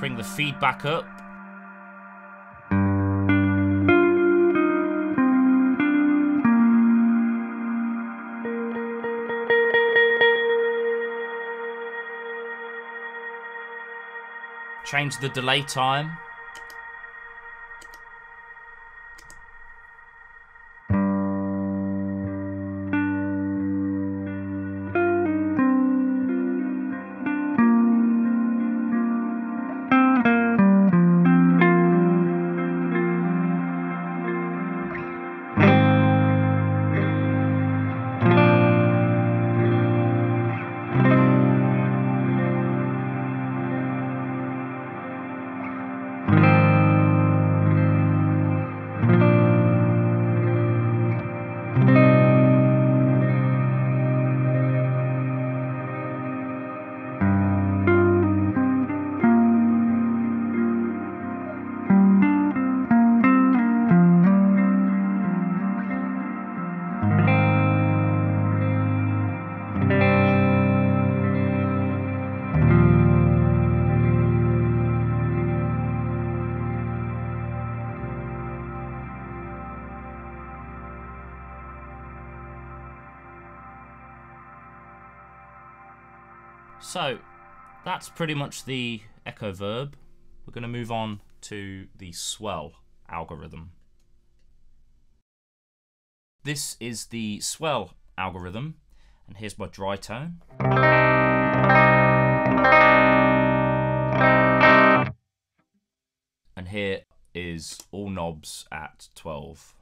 Bring the feedback up. Change the delay time. So that's pretty much the echo verb. We're going to move on to the swell algorithm. This is the swell algorithm, and here's my dry tone. And here is all knobs at 12.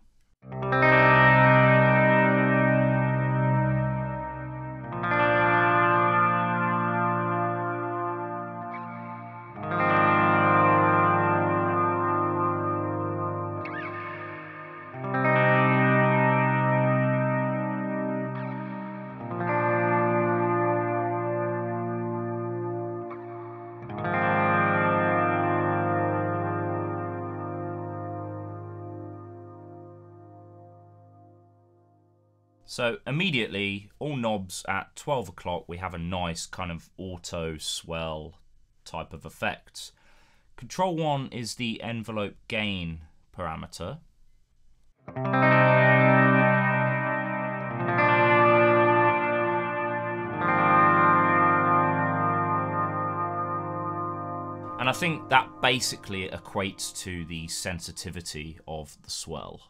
So immediately, all knobs at 12 o'clock, we have a nice kind of auto swell type of effect. Control 1 is the envelope gain parameter. And I think that basically equates to the sensitivity of the swell.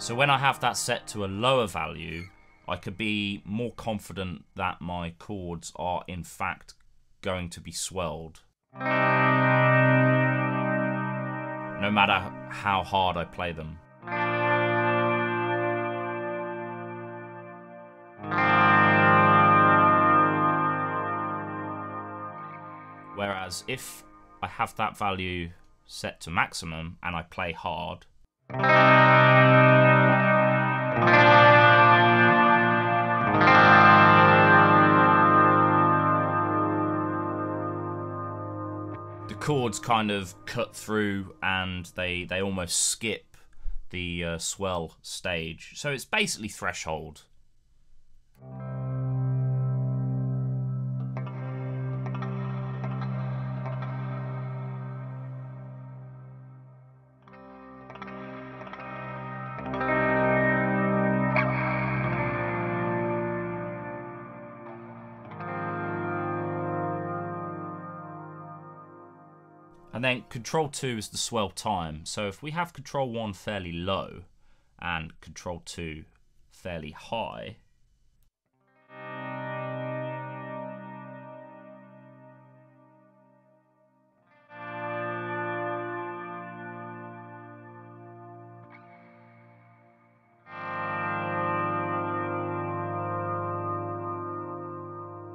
So when I have that set to a lower value, I could be more confident that my chords are in fact going to be swelled, no matter how hard I play them. Whereas if I have that value set to maximum and I play hard, the chords kind of cut through and they almost skip the swell stage. So it's basically threshold. And then control 2 is the swell time. So if we have control 1 fairly low and control 2 fairly high,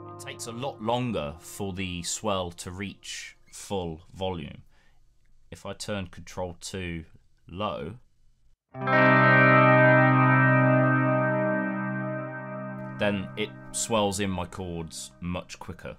it takes a lot longer for the swell to reach full volume. If I turn control 2 low, then it swells in my chords much quicker.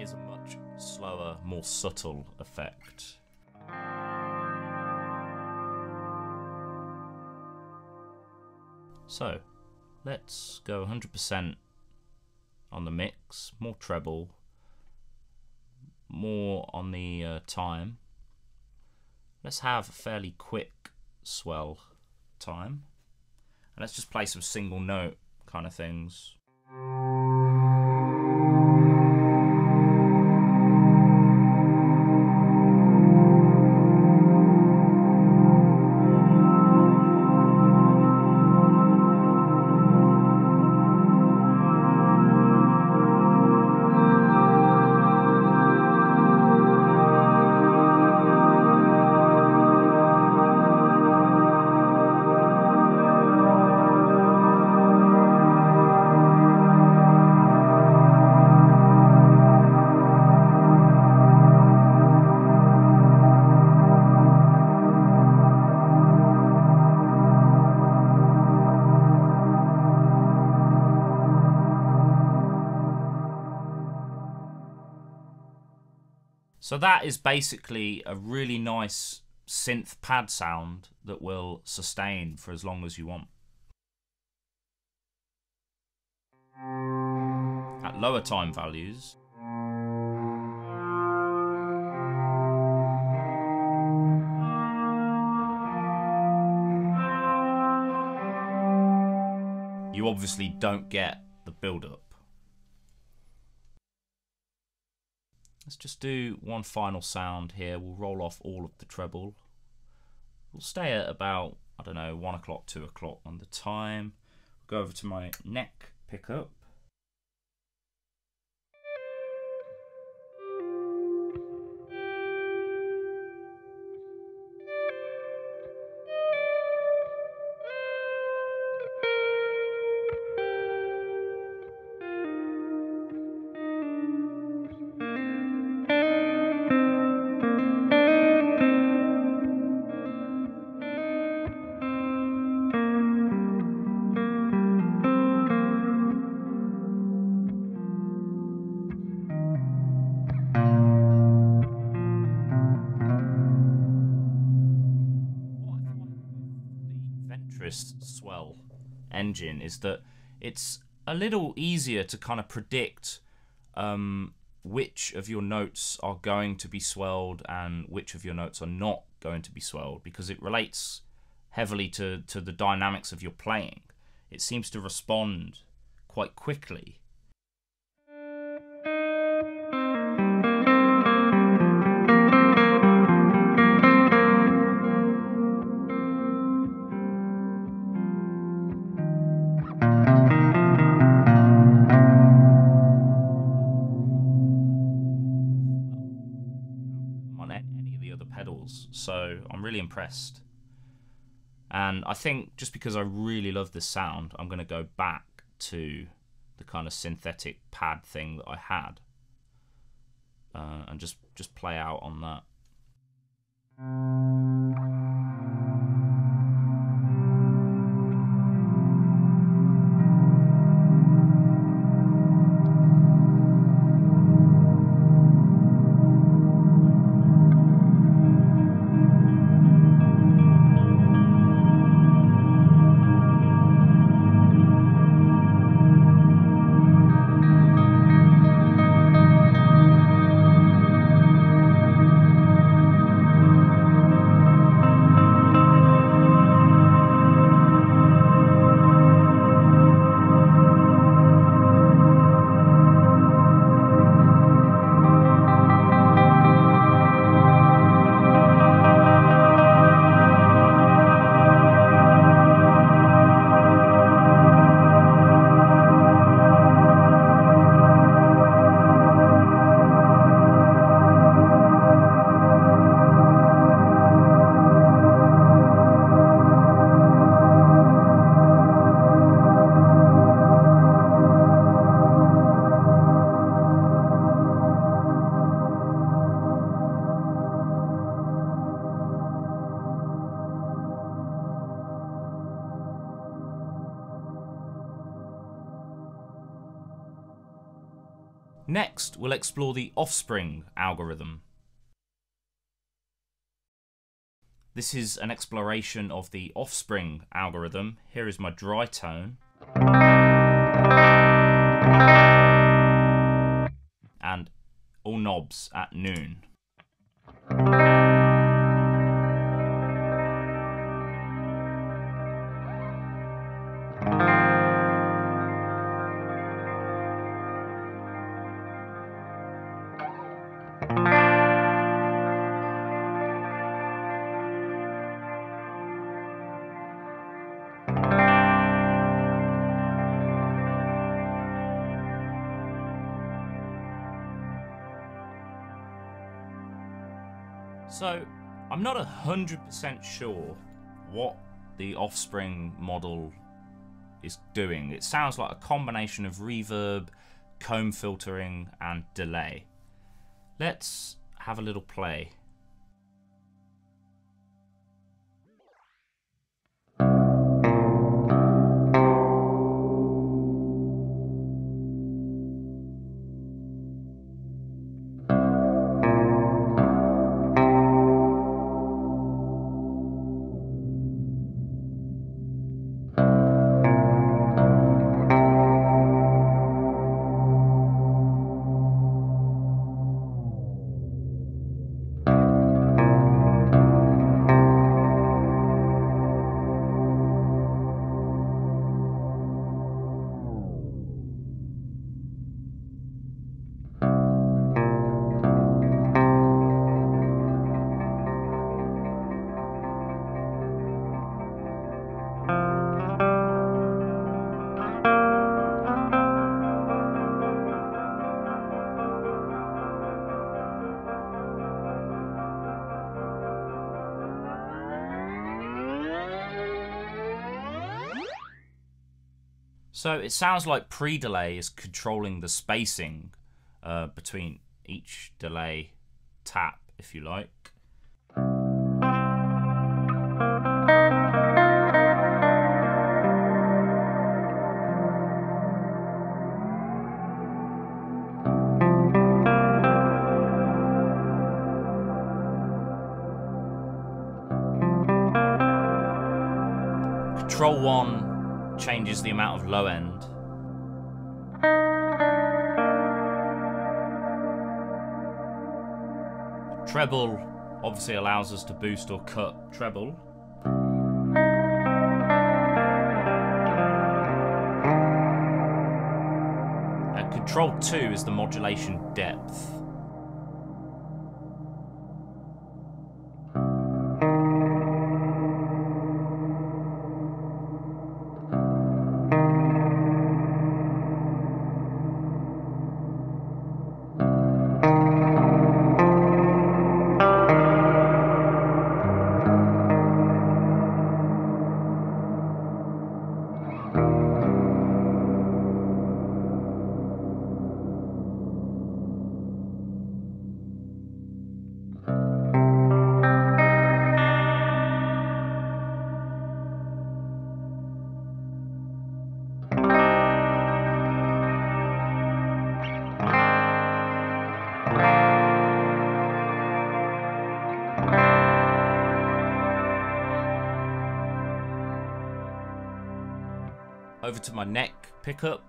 Is a much slower, more subtle effect. So let's go 100% on the mix, more treble, more on the time. Let's have a fairly quick swell time. And let's just play some single note kind of things. So that is basically a really nice synth pad sound that will sustain for as long as you want. At lower time values, you obviously don't get the build-up. Let's just do one final sound here. We'll roll off all of the treble. We'll stay at about, I don't know, 1 o'clock, 2 o'clock on the time. We'll go over to my neck pickup. Swell engine is that it's a little easier to kind of predict which of your notes are going to be swelled and which of your notes are not going to be swirled, because it relates heavily to the dynamics of your playing. It seems to respond quite quickly. So I'm really impressed, and I think just because I really love this sound, I'm going to go back to the kind of synthetic pad thing that I had and just play out on that. Next, we'll explore the offspring algorithm. This is an exploration of the offspring algorithm. Here is my dry tone. And all knobs at noon. So, I'm not 100% sure what the offspring model is doing. It sounds like a combination of reverb, comb filtering, and delay. Let's have a little play. So it sounds like pre-delay is controlling the spacing between each delay tap, if you like. Control 1 changes the amount of low end. Treble obviously allows us to boost or cut treble. And control 2 is the modulation depth. Over to my neck pickup.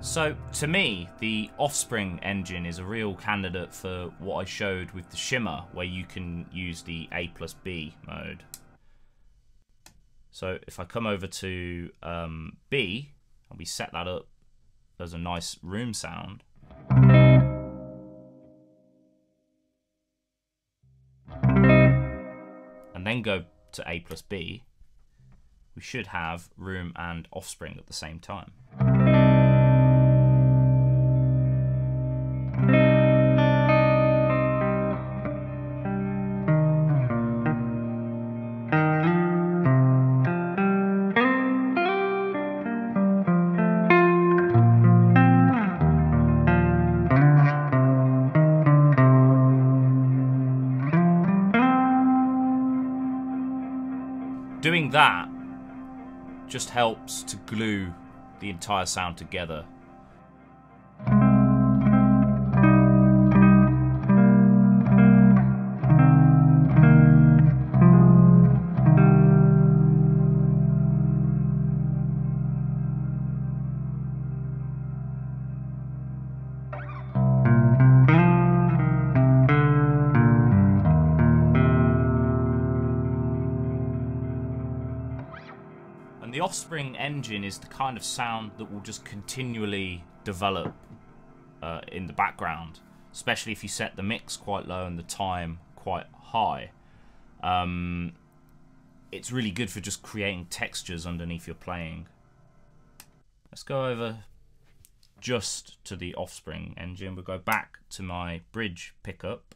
So, to me, the Offspring engine is a real candidate for what I showed with the shimmer, where you can use the A plus B mode. So, if I come over to B, and we set that up as a nice room sound. And then go to A plus B, we should have room and Offspring at the same time. Doing that just helps to glue the entire sound together. The Offspring engine is the kind of sound that will just continually develop in the background, especially if you set the mix quite low and the time quite high. It's really good for just creating textures underneath your playing. Let's go over just to the Offspring engine. We'll go back to my bridge pickup.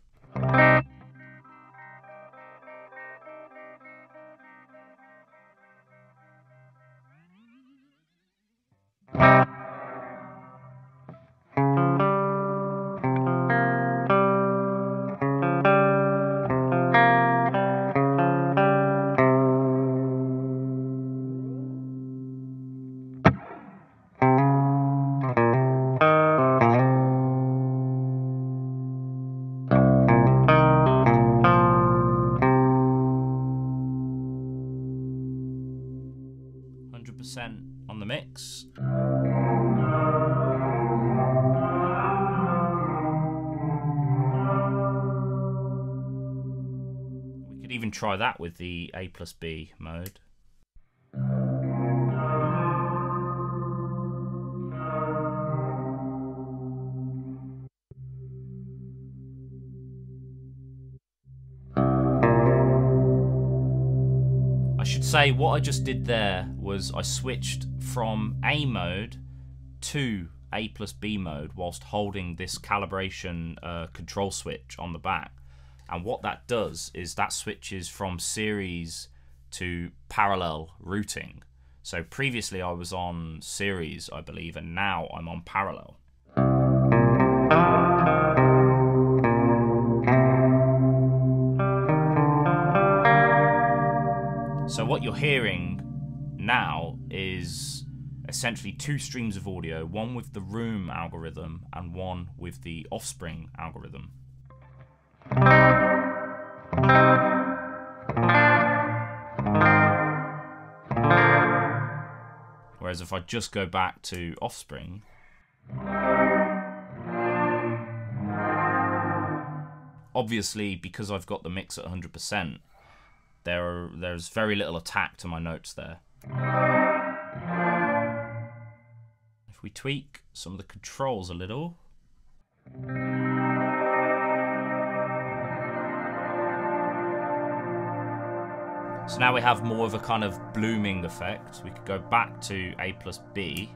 and try that with the A plus B mode. I should say what I just did there was I switched from A mode to A plus B mode whilst holding this calibration control switch on the back. And what that does is that switches from series to parallel routing. So previously I was on series, I believe, and now I'm on parallel. So what you're hearing now is essentially two streams of audio, one with the room algorithm and one with the offspring algorithm. Whereas if I just go back to offspring, obviously because I've got the mix at 100%, there's very little attack to my notes there. If we tweak some of the controls a little, so now we have more of a kind of blooming effect. We could go back to A plus B.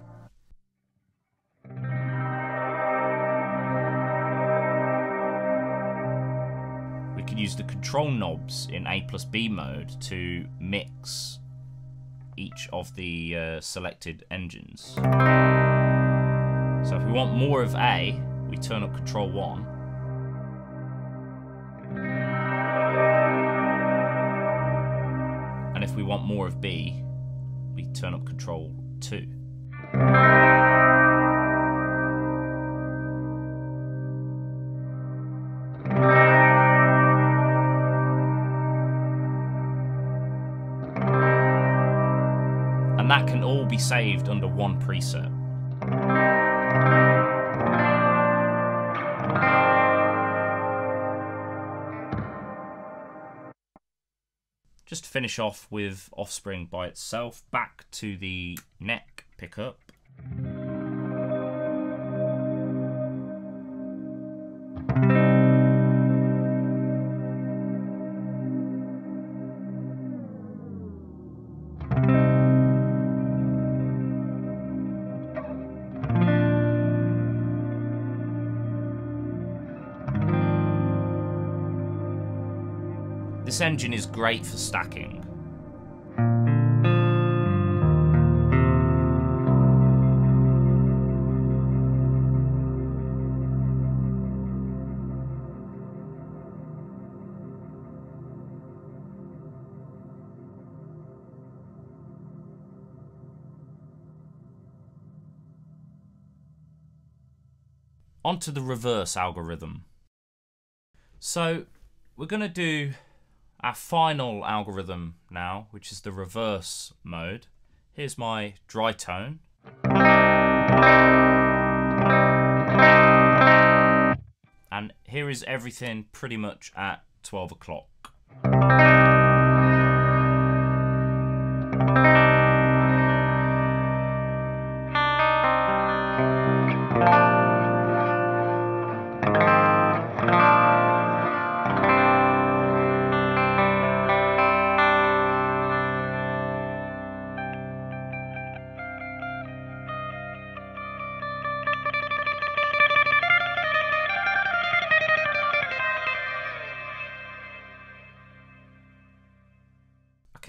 We could use the control knobs in A plus B mode to mix each of the selected engines. So if we want more of A, we turn up control 1. And if we want more of B, we turn up control 2. And that can all be saved under one preset. Just to finish off with offspring by itself, back to the neck pickup. This engine is great for stacking. Onto the reverse algorithm. So we're going to do our final algorithm now, which is the reverse mode. Here's my dry tone. And here is everything pretty much at 12 o'clock.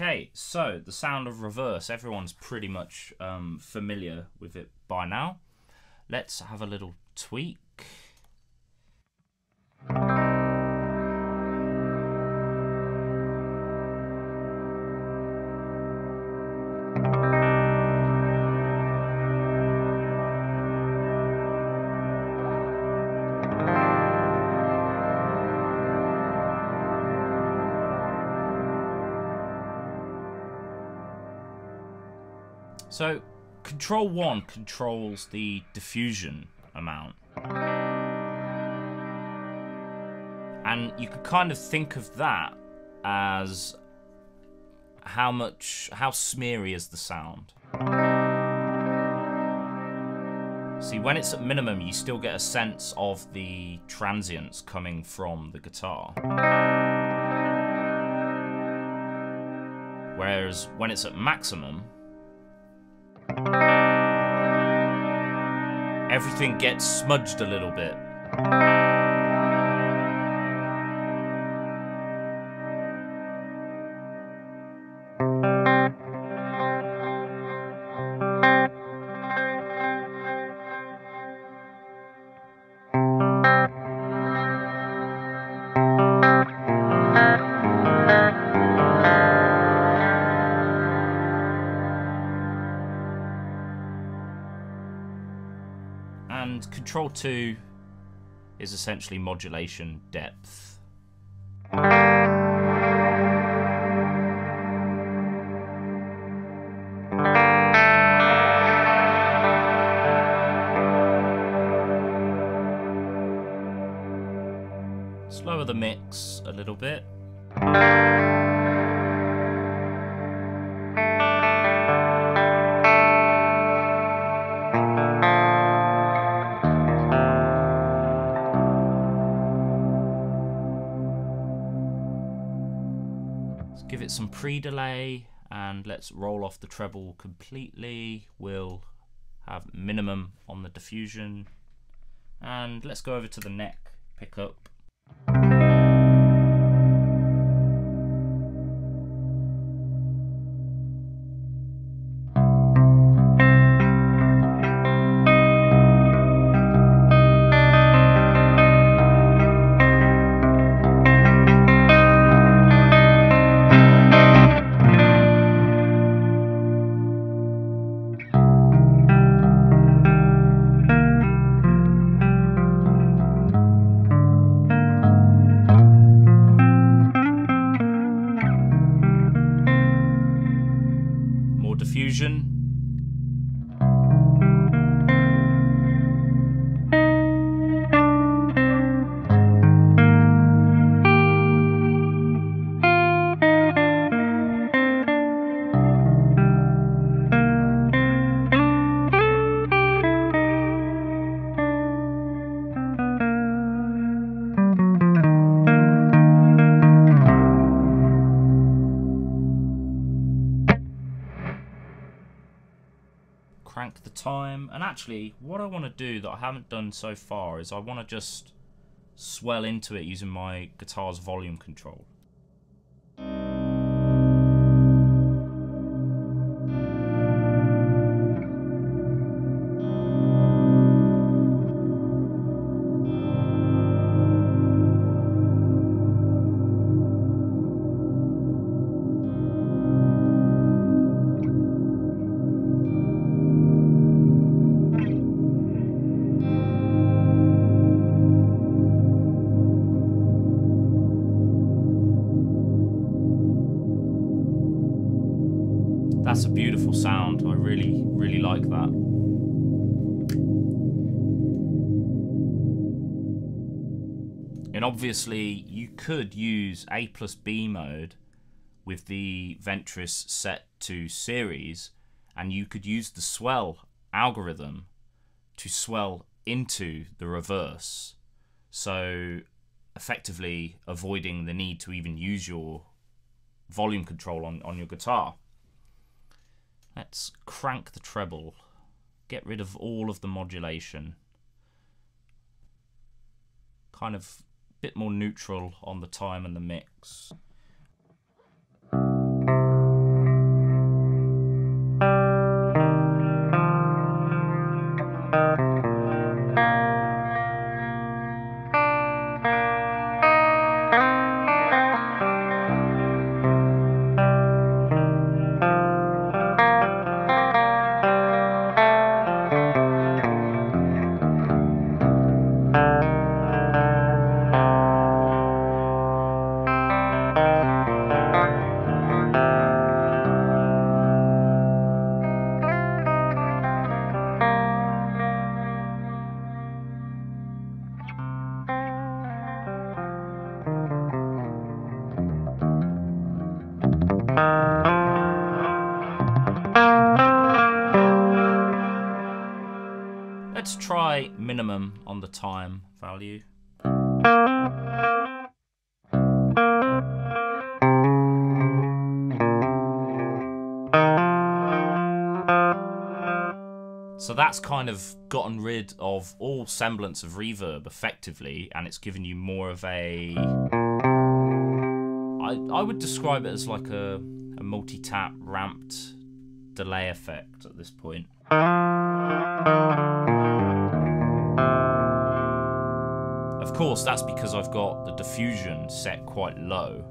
Okay, so the sound of reverse, everyone's pretty much familiar with it by now. Let's have a little tweak. So control 1 controls the diffusion amount. And you could kind of think of that as how smeary is the sound. See, when it's at minimum, you still get a sense of the transients coming from the guitar. Whereas when it's at maximum, everything gets smudged a little bit. And Control 2 is essentially modulation depth. Slower the mix a little bit. Give it some pre-delay, and let's roll off the treble completely. We'll have minimum on the diffusion. And let's go over to the neck pickup. Crank the time, and actually what I want to do that I haven't done so far is I want to just swell into it using my guitar's volume control. That's a beautiful sound. I really, really like that. And obviously, you could use A plus B mode with the Ventris set to series, and you could use the swell algorithm to swell into the reverse. So, effectively avoiding the need to even use your volume control on your guitar. Let's crank the treble, get rid of all of the modulation. Kind of a bit more neutral on the time and the mix. play minimum on the time value. So that's kind of gotten rid of all semblance of reverb effectively, and it's given you more of a... I would describe it as like a multi-tap ramped delay effect at this point. Of course, that's because I've got the diffusion set quite low.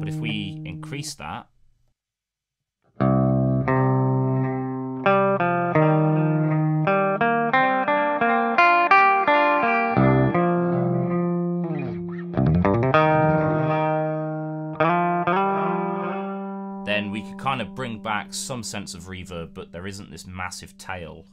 But if we increase that, then we could kind of bring back some sense of reverb, but there isn't this massive tail.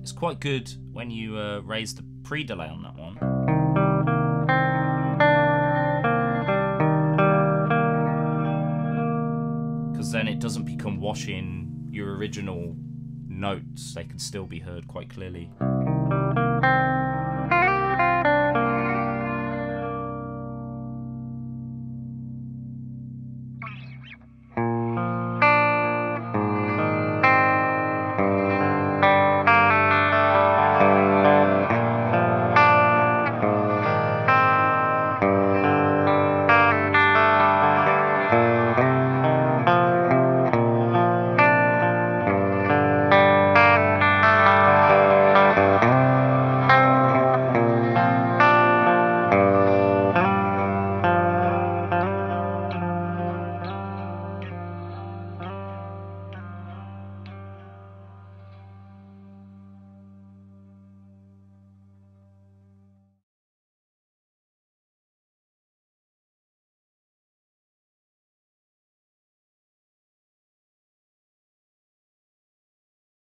It's quite good when you raise the pre-delay on that one. Then it doesn't become washing your original notes, they can still be heard quite clearly.